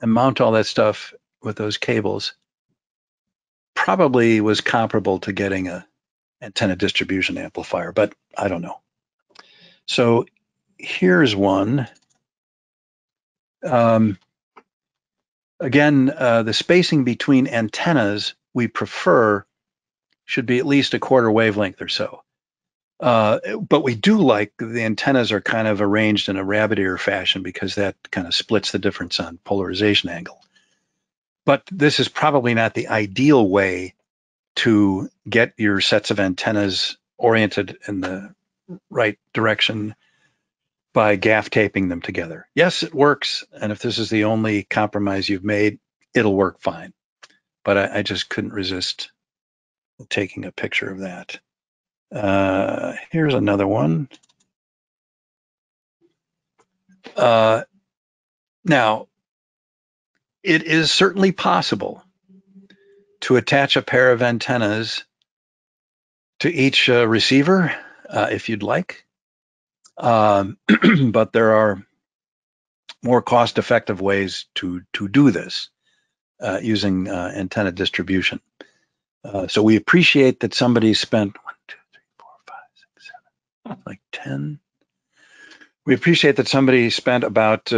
and mount all that stuff with those cables probably was comparable to getting an antenna distribution amplifier, but I don't know. So here's one. Again, the spacing between antennas we prefer should be at least a quarter wavelength or so. But we do like the antennas are kind of arranged in a rabbit ear fashion because that kind of splits the difference on polarization angle. But this is probably not the ideal way to get your sets of antennas oriented in the right direction by gaff taping them together. Yes, it works. And if this is the only compromise you've made, it'll work fine. But I just couldn't resist taking a picture of that. Here's another one. Now, it is certainly possible to attach a pair of antennas to each receiver if you'd like, but there are more cost-effective ways to do this using antenna distribution. So we appreciate that somebody spent 10. We appreciate that somebody spent about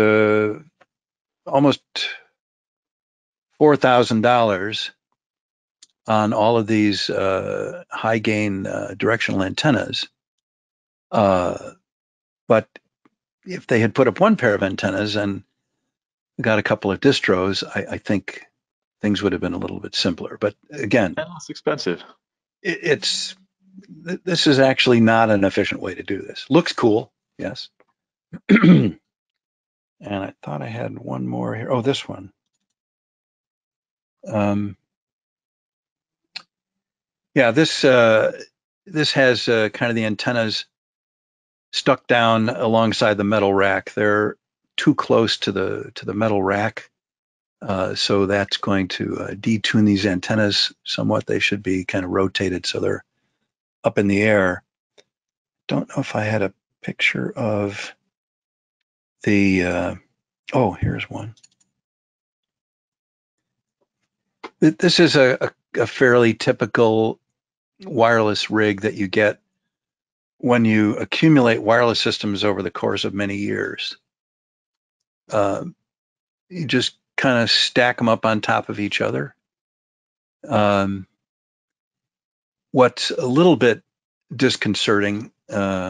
almost $4,000 on all of these high gain directional antennas. But if they had put up one pair of antennas and got a couple of distros, I think things would have been a little bit simpler. But again, it's expensive. This is actually not an efficient way to do this. Looks cool, yes. And I thought I had one more here. Oh, this one. Yeah, this has kind of the antennas stuck down alongside the metal rack. They're too close to the metal rack, so that's going to detune these antennas somewhat. They should be kind of rotated so they're up in the air. Don't know if I had a picture of the, oh, here's one. This is a fairly typical wireless rig that you get when you accumulate wireless systems over the course of many years. You just kind of stack them up on top of each other. What's a little bit disconcerting, can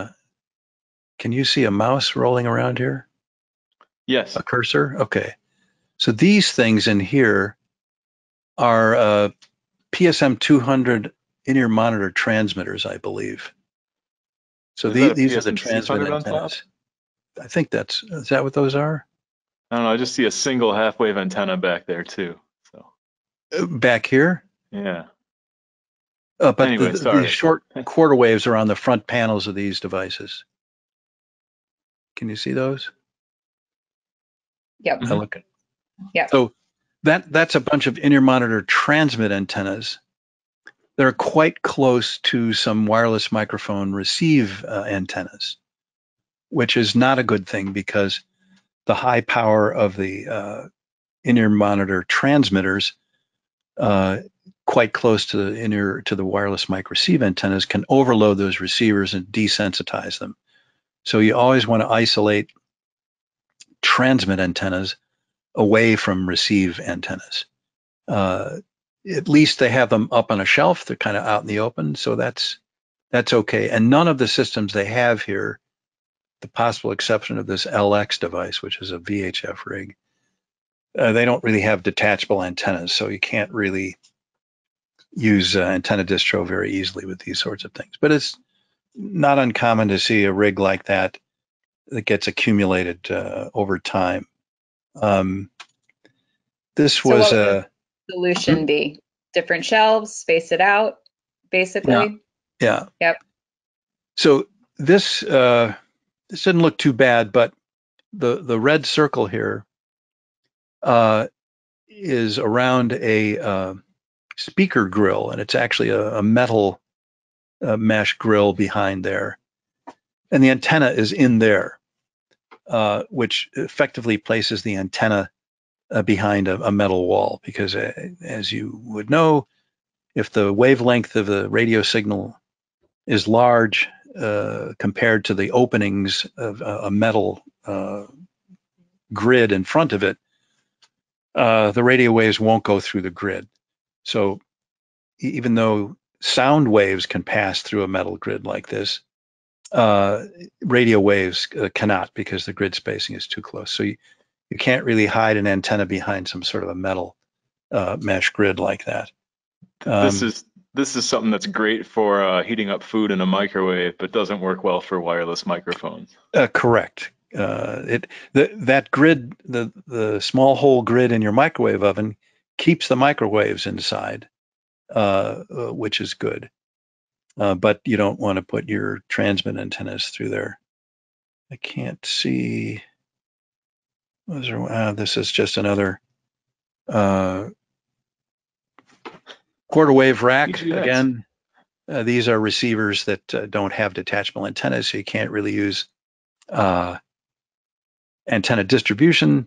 you see a mouse rolling around here? Yes. A cursor? Okay. So these things in here are PSM 300 in-ear monitor transmitters, I believe. So these are the transmitter antennas. I think that's, is that what those are? I don't know. I just see a single half-wave antenna back there too. So back here? Yeah. But anyway, the short quarter waves are on the front panels of these devices. Can you see those? Yep. Look. Yeah. So that's a bunch of in-ear monitor transmit antennas that are quite close to some wireless microphone receive antennas, which is not a good thing because the high power of the in-ear monitor transmitters quite close to the wireless mic receive antennas can overload those receivers and desensitize them. So you always want to isolate transmit antennas away from receive antennas. At least they have them up on a shelf. They're kind of out in the open, so that's okay. And none of the systems they have here, the possible exception of this LX device, which is a VHF rig, they don't really have detachable antennas, so you can't really use antenna distro very easily with these sorts of things. But it's not uncommon to see a rig like that that gets accumulated over time This so was a solution be different shelves, space it out, basically. Yeah. Yep. So this this didn't look too bad, but the red circle here is around a speaker grill, and it's actually a metal mesh grill behind there, and the antenna is in there, which effectively places the antenna behind a metal wall, because as you would know, if the wavelength of the radio signal is large compared to the openings of a metal grid in front of it, the radio waves won't go through the grid. So even though sound waves can pass through a metal grid like this, radio waves cannot, because the grid spacing is too close. So you can't really hide an antenna behind some sort of a metal mesh grid like that. This is something that's great for heating up food in a microwave, but doesn't work well for wireless microphones. Correct. That grid, the small hole grid in your microwave oven, keeps the microwaves inside, which is good. But you don't want to put your transmit antennas through there. I can't see. This is just another quarter wave rack. PGX. Again, these are receivers that don't have detachable antennas, so you can't really use antenna distribution.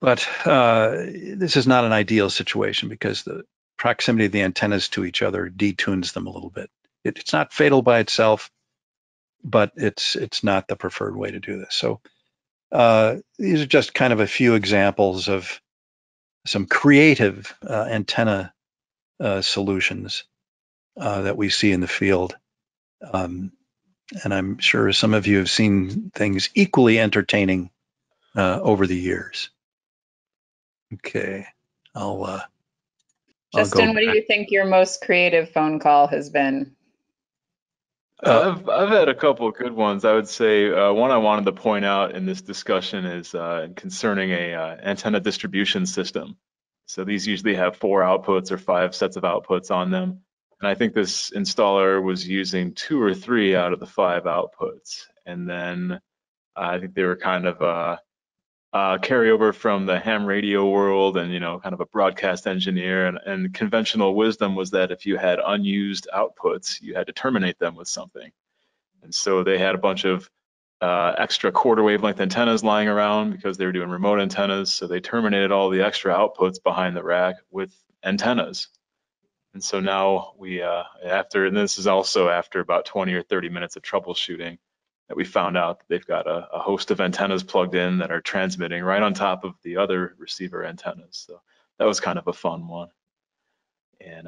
But this is not an ideal situation, because the proximity of the antennas to each other detunes them a little bit. It's not fatal by itself, but it's not the preferred way to do this. So these are just kind of a few examples of some creative antenna solutions that we see in the field. And I'm sure some of you have seen things equally entertaining over the years. Okay, Justin, what do you think your most creative phone call has been? I've had a couple of good ones. I would say one I wanted to point out in this discussion is concerning a antenna distribution system. So these usually have 4 outputs or 5 sets of outputs on them. And I think this installer was using 2 or 3 out of the 5 outputs. And then I think they were kind of carryover from the ham radio world, and kind of a broadcast engineer, and conventional wisdom was that if you had unused outputs, you had to terminate them with something. And so they had a bunch of extra quarter wavelength antennas lying around, because they were doing remote antennas, so they terminated all the extra outputs behind the rack with antennas. And so now we and this is also after about 20 or 30 minutes of troubleshooting, that we found out that they've got a host of antennas plugged in that are transmitting right on top of the other receiver antennas. So that was kind of a fun one. And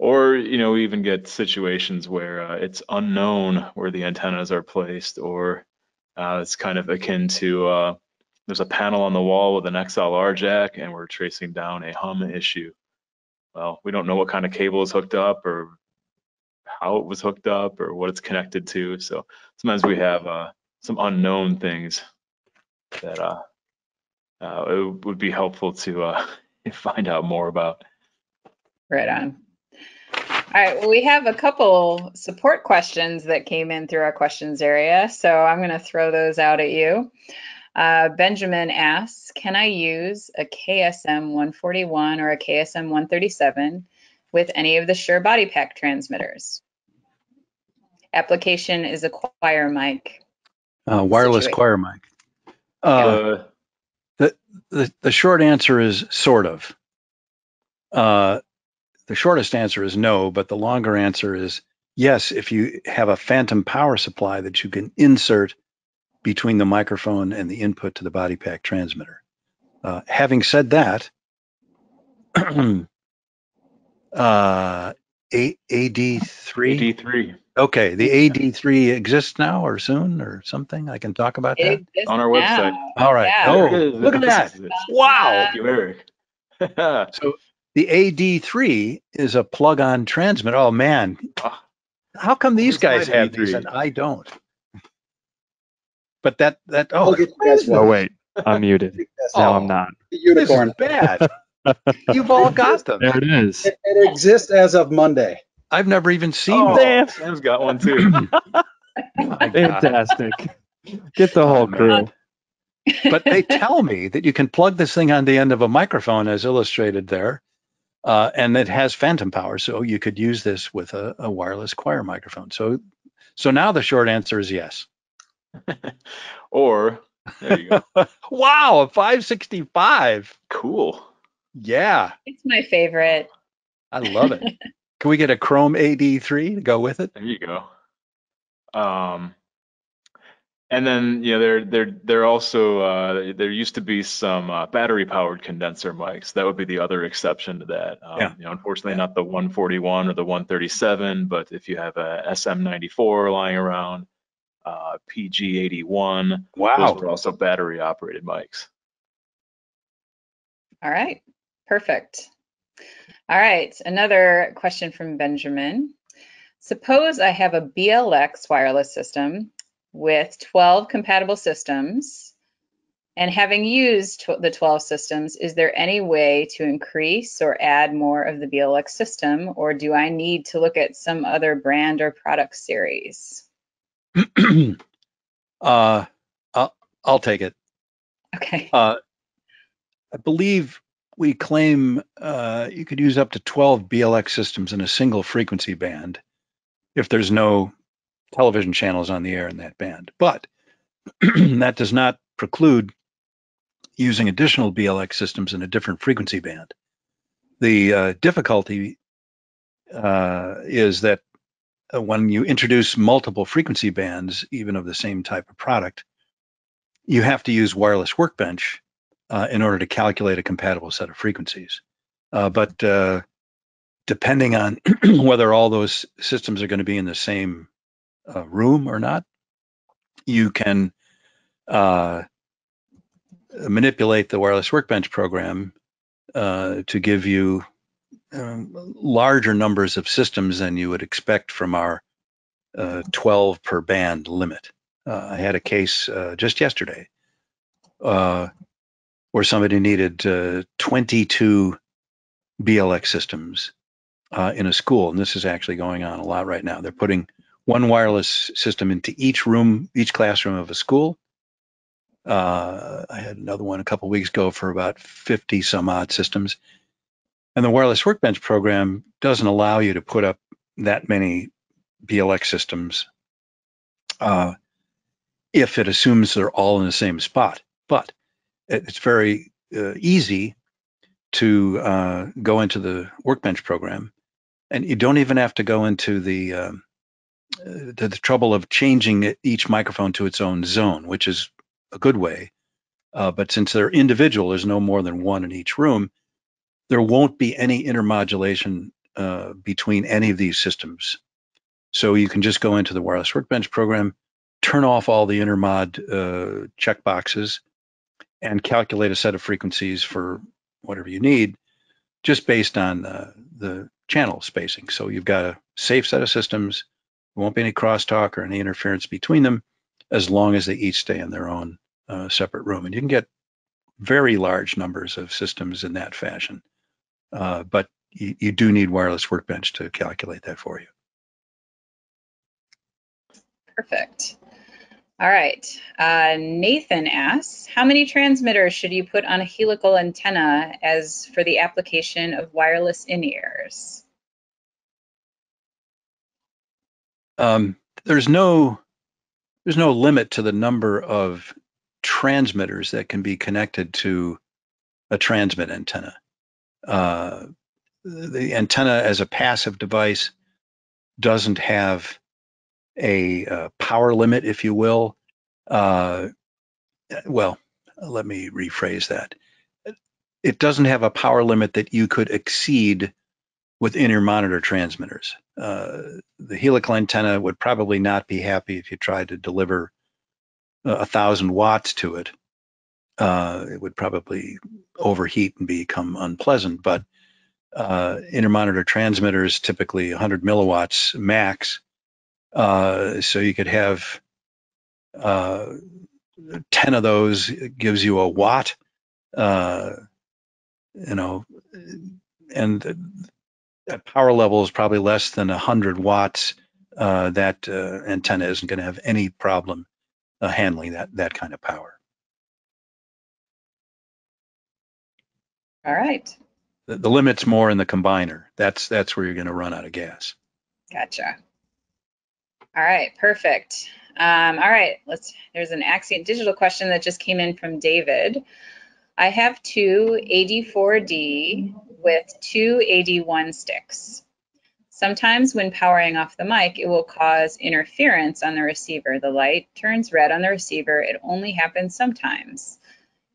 or we even get situations where it's unknown where the antennas are placed, or it's kind of akin to there's a panel on the wall with an XLR jack, and we're tracing down a hum issue. Well, we don't know what kind of cable is hooked up, or how it was hooked up, or what it's connected to. So sometimes we have some unknown things that it would be helpful to find out more about. Right on. All right, well, we have a couple support questions that came in through our questions area, so I'm going to throw those out at you. Benjamin asks, can I use a KSM 141 or a KSM 137 with any of the Shure body pack transmitters? Application is a choir mic. Wireless situation. Choir mic. The short answer is sort of. The shortest answer is no, but the longer answer is yes, if you have a phantom power supply that you can insert between the microphone and the input to the body pack transmitter. Having said that, AD3. Okay, the AD3 exists now, or soon, or something. I can talk about that on our website. All right. Yeah. Oh, look at that! Wow. Thank you, Eric. So the AD3 is a plug-on transmitter. Oh man, how come these guys have these and I don't? But that oh wait, I'm muted. No, I'm not. The unicorn. This is bad. You've all got them. There it is. It exists as of Monday. I've never even seen one. Sam's got one too. Fantastic. Get the whole crew. But they tell me that you can plug this thing on the end of a microphone, as illustrated there, and it has phantom power, so you could use this with a wireless choir microphone. So now the short answer is yes. Or, there you go. Wow, a 565. Cool. Yeah. It's my favorite. I love it. Can we get a Chrome AD3 to go with it? There you go. And then, you know, there also there used to be some battery-powered condenser mics. That would be the other exception to that. You know, unfortunately, not the 141 or the 137, but if you have a SM94 lying around, PG81, those were also battery-operated mics. All right, perfect. All right, another question from Benjamin. Suppose I have a BLX wireless system with 12 compatible systems, and having used the 12 systems, is there any way to increase or add more of the BLX system, or do I need to look at some other brand or product series? I'll take it. Okay. I believe we claim you could use up to 12 BLX systems in a single frequency band if there's no television channels on the air in that band, but that does not preclude using additional BLX systems in a different frequency band. The difficulty is that when you introduce multiple frequency bands, even of the same type of product, you have to use Wireless Workbench in order to calculate a compatible set of frequencies. But depending on whether all those systems are going to be in the same room or not, you can manipulate the Wireless Workbench program to give you larger numbers of systems than you would expect from our 12 per band limit. I had a case just yesterday where somebody needed 22 BLX systems in a school, and this is actually going on a lot right now. They're putting one wireless system into each room, each classroom of a school. I had another one a couple weeks ago for about 50 some odd systems. And the Wireless Workbench program doesn't allow you to put up that many BLX systems if it assumes they're all in the same spot. But it's very easy to go into the Workbench program, and you don't even have to go into the trouble of changing each microphone to its own zone, which is a good way. But since they're individual, there's no more than one in each room, there won't be any intermodulation between any of these systems. So you can just go into the Wireless Workbench program, turn off all the intermod checkboxes, and calculate a set of frequencies for whatever you need, just based on the channel spacing. So you've got a safe set of systems. There won't be any crosstalk or any interference between them, as long as they each stay in their own separate room. And you can get very large numbers of systems in that fashion. But you do need Wireless Workbench to calculate that for you. Perfect. All right. Nathan asks, how many transmitters should you put on a helical antenna as for the application of wireless in-ears? There's no limit to the number of transmitters that can be connected to a transmit antenna. The antenna as a passive device doesn't have a power limit, if you will. Well, let me rephrase that. It doesn't have a power limit that you could exceed with in-ear monitor transmitters. The helical antenna would probably not be happy if you tried to deliver 1,000 watts to it. It would probably overheat and become unpleasant, but in-ear monitor transmitters, typically 100 milliwatts max. So you could have 10 of those gives you a watt, you know, and at power level is probably less than 100 watts. That antenna isn't going to have any problem handling that kind of power. All right. The limit's more in the combiner. That's where you're going to run out of gas. Gotcha. All right, perfect. All right, there's an Axient Digital question that just came in from David. I have two AD4D with two AD1 sticks. Sometimes when powering off the mic, it will cause interference on the receiver. The light turns red on the receiver. It only happens sometimes.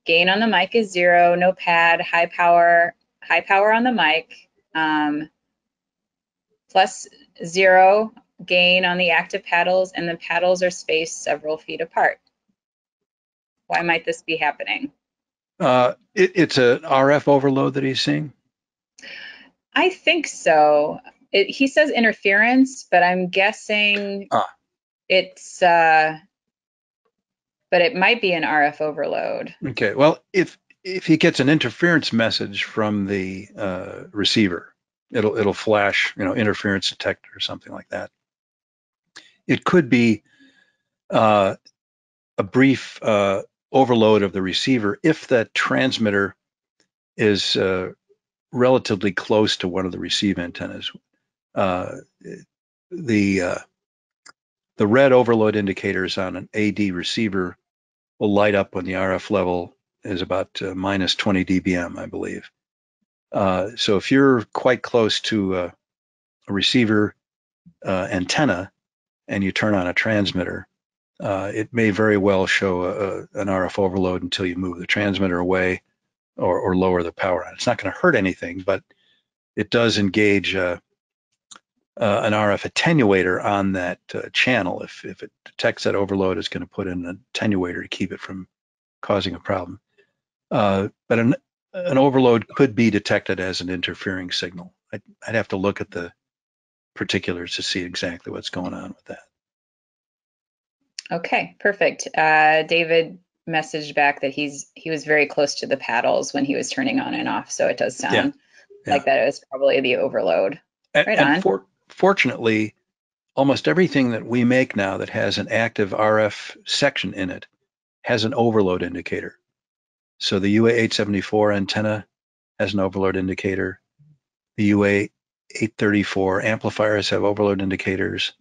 Gain on the mic is 0, no pad, high power on the mic, plus 0 gain on the active paddles, and the paddles are spaced several feet apart. Why might this be happening? It's an RF overload that he's seeing? I think so. He says interference, but I'm guessing it's... but it might be an RF overload. Okay, well, if he gets an interference message from the receiver, it'll flash, you know, interference detector or something like that. It could be a brief overload of the receiver if the transmitter is relatively close to one of the receive antennas. The red overload indicators on an AD receiver will light up when the RF level is about minus 20 dBm, I believe. So if you're quite close to a receiver antenna and you turn on a transmitter, it may very well show an RF overload until you move the transmitter away or lower the power on. It's not going to hurt anything, but it does engage an RF attenuator on that channel. If it detects that overload, it's going to put in an attenuator to keep it from causing a problem. But an overload could be detected as an interfering signal. I'd have to look at the particulars to see exactly what's going on with that. Okay, perfect. David messaged back that he was very close to the paddles when he was turning on and off, so it does sound like that it was probably the overload. Fortunately, almost everything that we make now that has an active RF section in it has an overload indicator. So the UA874 antenna has an overload indicator. The UA834 amplifiers have overload indicators.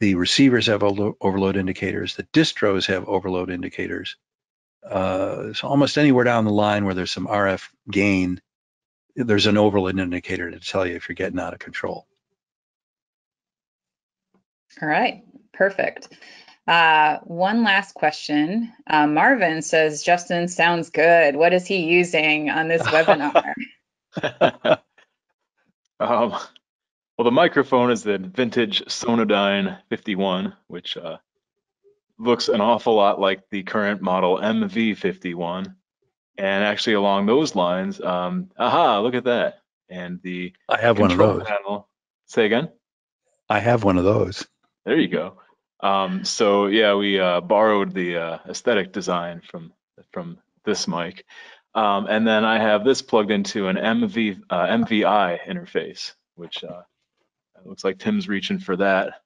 The receivers have overload indicators. The distros have overload indicators. So almost anywhere down the line where there's some RF gain, there's an overload indicator to tell you if you're getting out of control. All right, perfect. One last question. Marvin says, Justin sounds good. What is he using on this webinar? Well, the microphone is the vintage Sonodyne 51, which looks an awful lot like the current model MV51. And actually, along those lines, look at that! And I have one of those. Panel. Say again. I have one of those. There you go. So yeah, we borrowed the aesthetic design from this mic, and then I have this plugged into an MVI interface, which looks like Tim's reaching for that.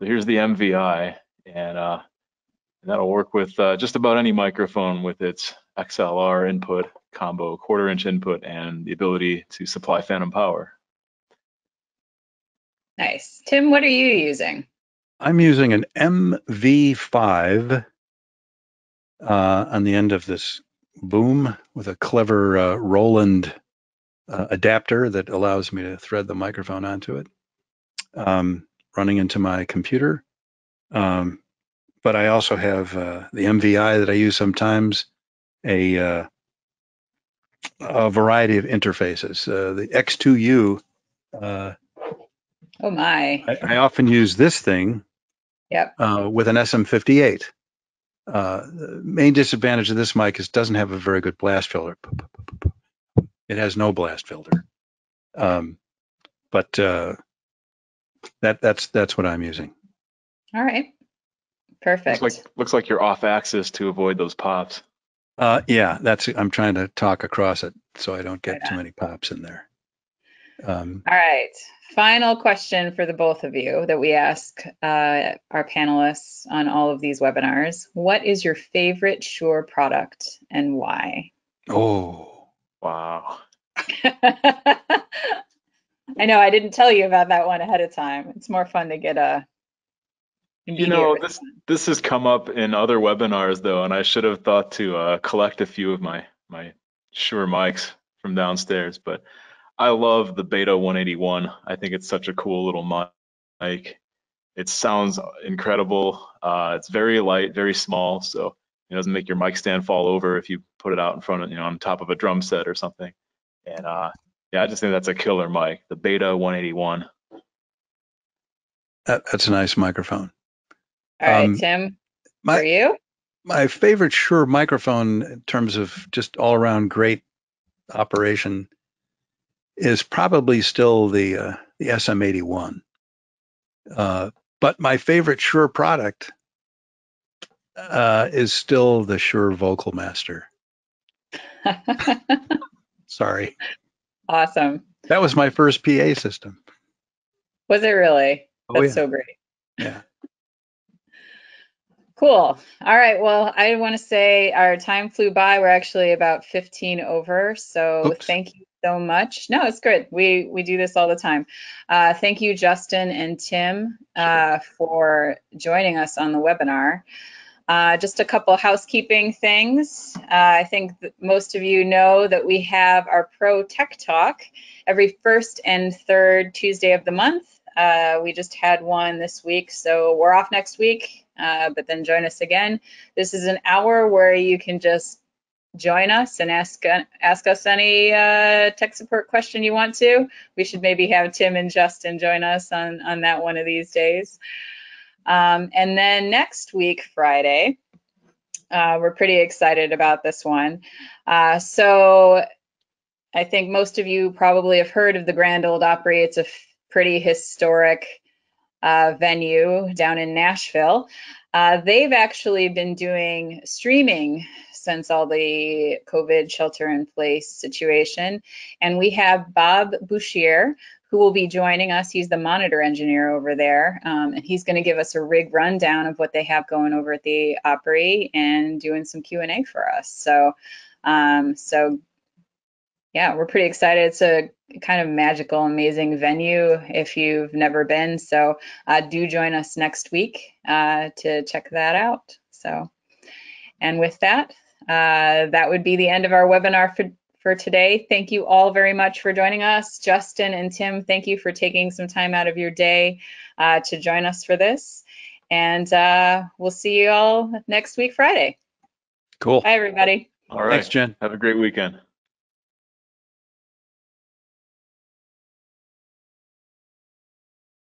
So here's the MVI, and that'll work with just about any microphone with its XLR input combo, quarter-inch input, and the ability to supply phantom power. Nice. Tim, what are you using? I'm using an MV5 on the end of this boom with a clever Roland adapter that allows me to thread the microphone onto it, running into my computer. But I also have the MVI that I use sometimes. A variety of interfaces. The X2U. Oh my! I often use this thing. Yep. With an SM58. The main disadvantage of this mic is it doesn't have a very good blast filter. It has no blast filter. But that's what I'm using. All right. Perfect. Looks like you're off axis to avoid those pops. Yeah, that's. I'm trying to talk across it so I don't get too many pops in there. All right. Final question for the both of you that we ask our panelists on all of these webinars. What is your favorite Shure product and why? Oh, wow. I know I didn't tell you about that one ahead of time. It's more fun to get a you know, this has come up in other webinars though, and I should have thought to collect a few of my Shure mics from downstairs, but I love the Beta 181. I think it's such a cool little mic. It sounds incredible. It's very light, very small, so it doesn't make your mic stand fall over if you put it out in front of, you know, on top of a drum set or something. And yeah, I just think that's a killer mic, the Beta 181. That's a nice microphone. All right, Tim, for you? My favorite Shure microphone in terms of just all around great operation is probably still the SM-81. But my favorite Shure product is still the Shure Vocal Master. Sorry. Awesome. That was my first PA system. Was it really? Oh, that's so great. Yeah. Cool. All right. Well, I want to say our time flew by. We're actually about 15 over. So oops. Thank you so much. No, it's good. We do this all the time. Thank you, Justin and Tim, for joining us on the webinar. Just a couple housekeeping things. I think most of you know that we have our Pro Tech Talk every first and third Tuesday of the month. We just had one this week, so we're off next week. But then join us again. This is an hour where you can just join us and ask us any tech support question you want to. We should maybe have Tim and Justin join us on that one of these days. And then next week, Friday, we're pretty excited about this one. So I think most of you probably have heard of the Grand Ole Opry. It's a pretty historic venue down in Nashville. They've actually been doing streaming since all the COVID shelter in place situation. And we have Bob Bouchier, who will be joining us. He's the monitor engineer over there. And he's gonna give us a rig rundown of what they have going over at the Opry and doing some Q&A for us. So, yeah, we're pretty excited. It's a kind of magical, amazing venue if you've never been. So do join us next week to check that out. So, and with that, that would be the end of our webinar for today. Thank you all very much for joining us. Justin and Tim, thank you for taking some time out of your day to join us for this. And we'll see you all next week, Friday. Cool. Bye, everybody. All right. Thanks, Jen. Have a great weekend.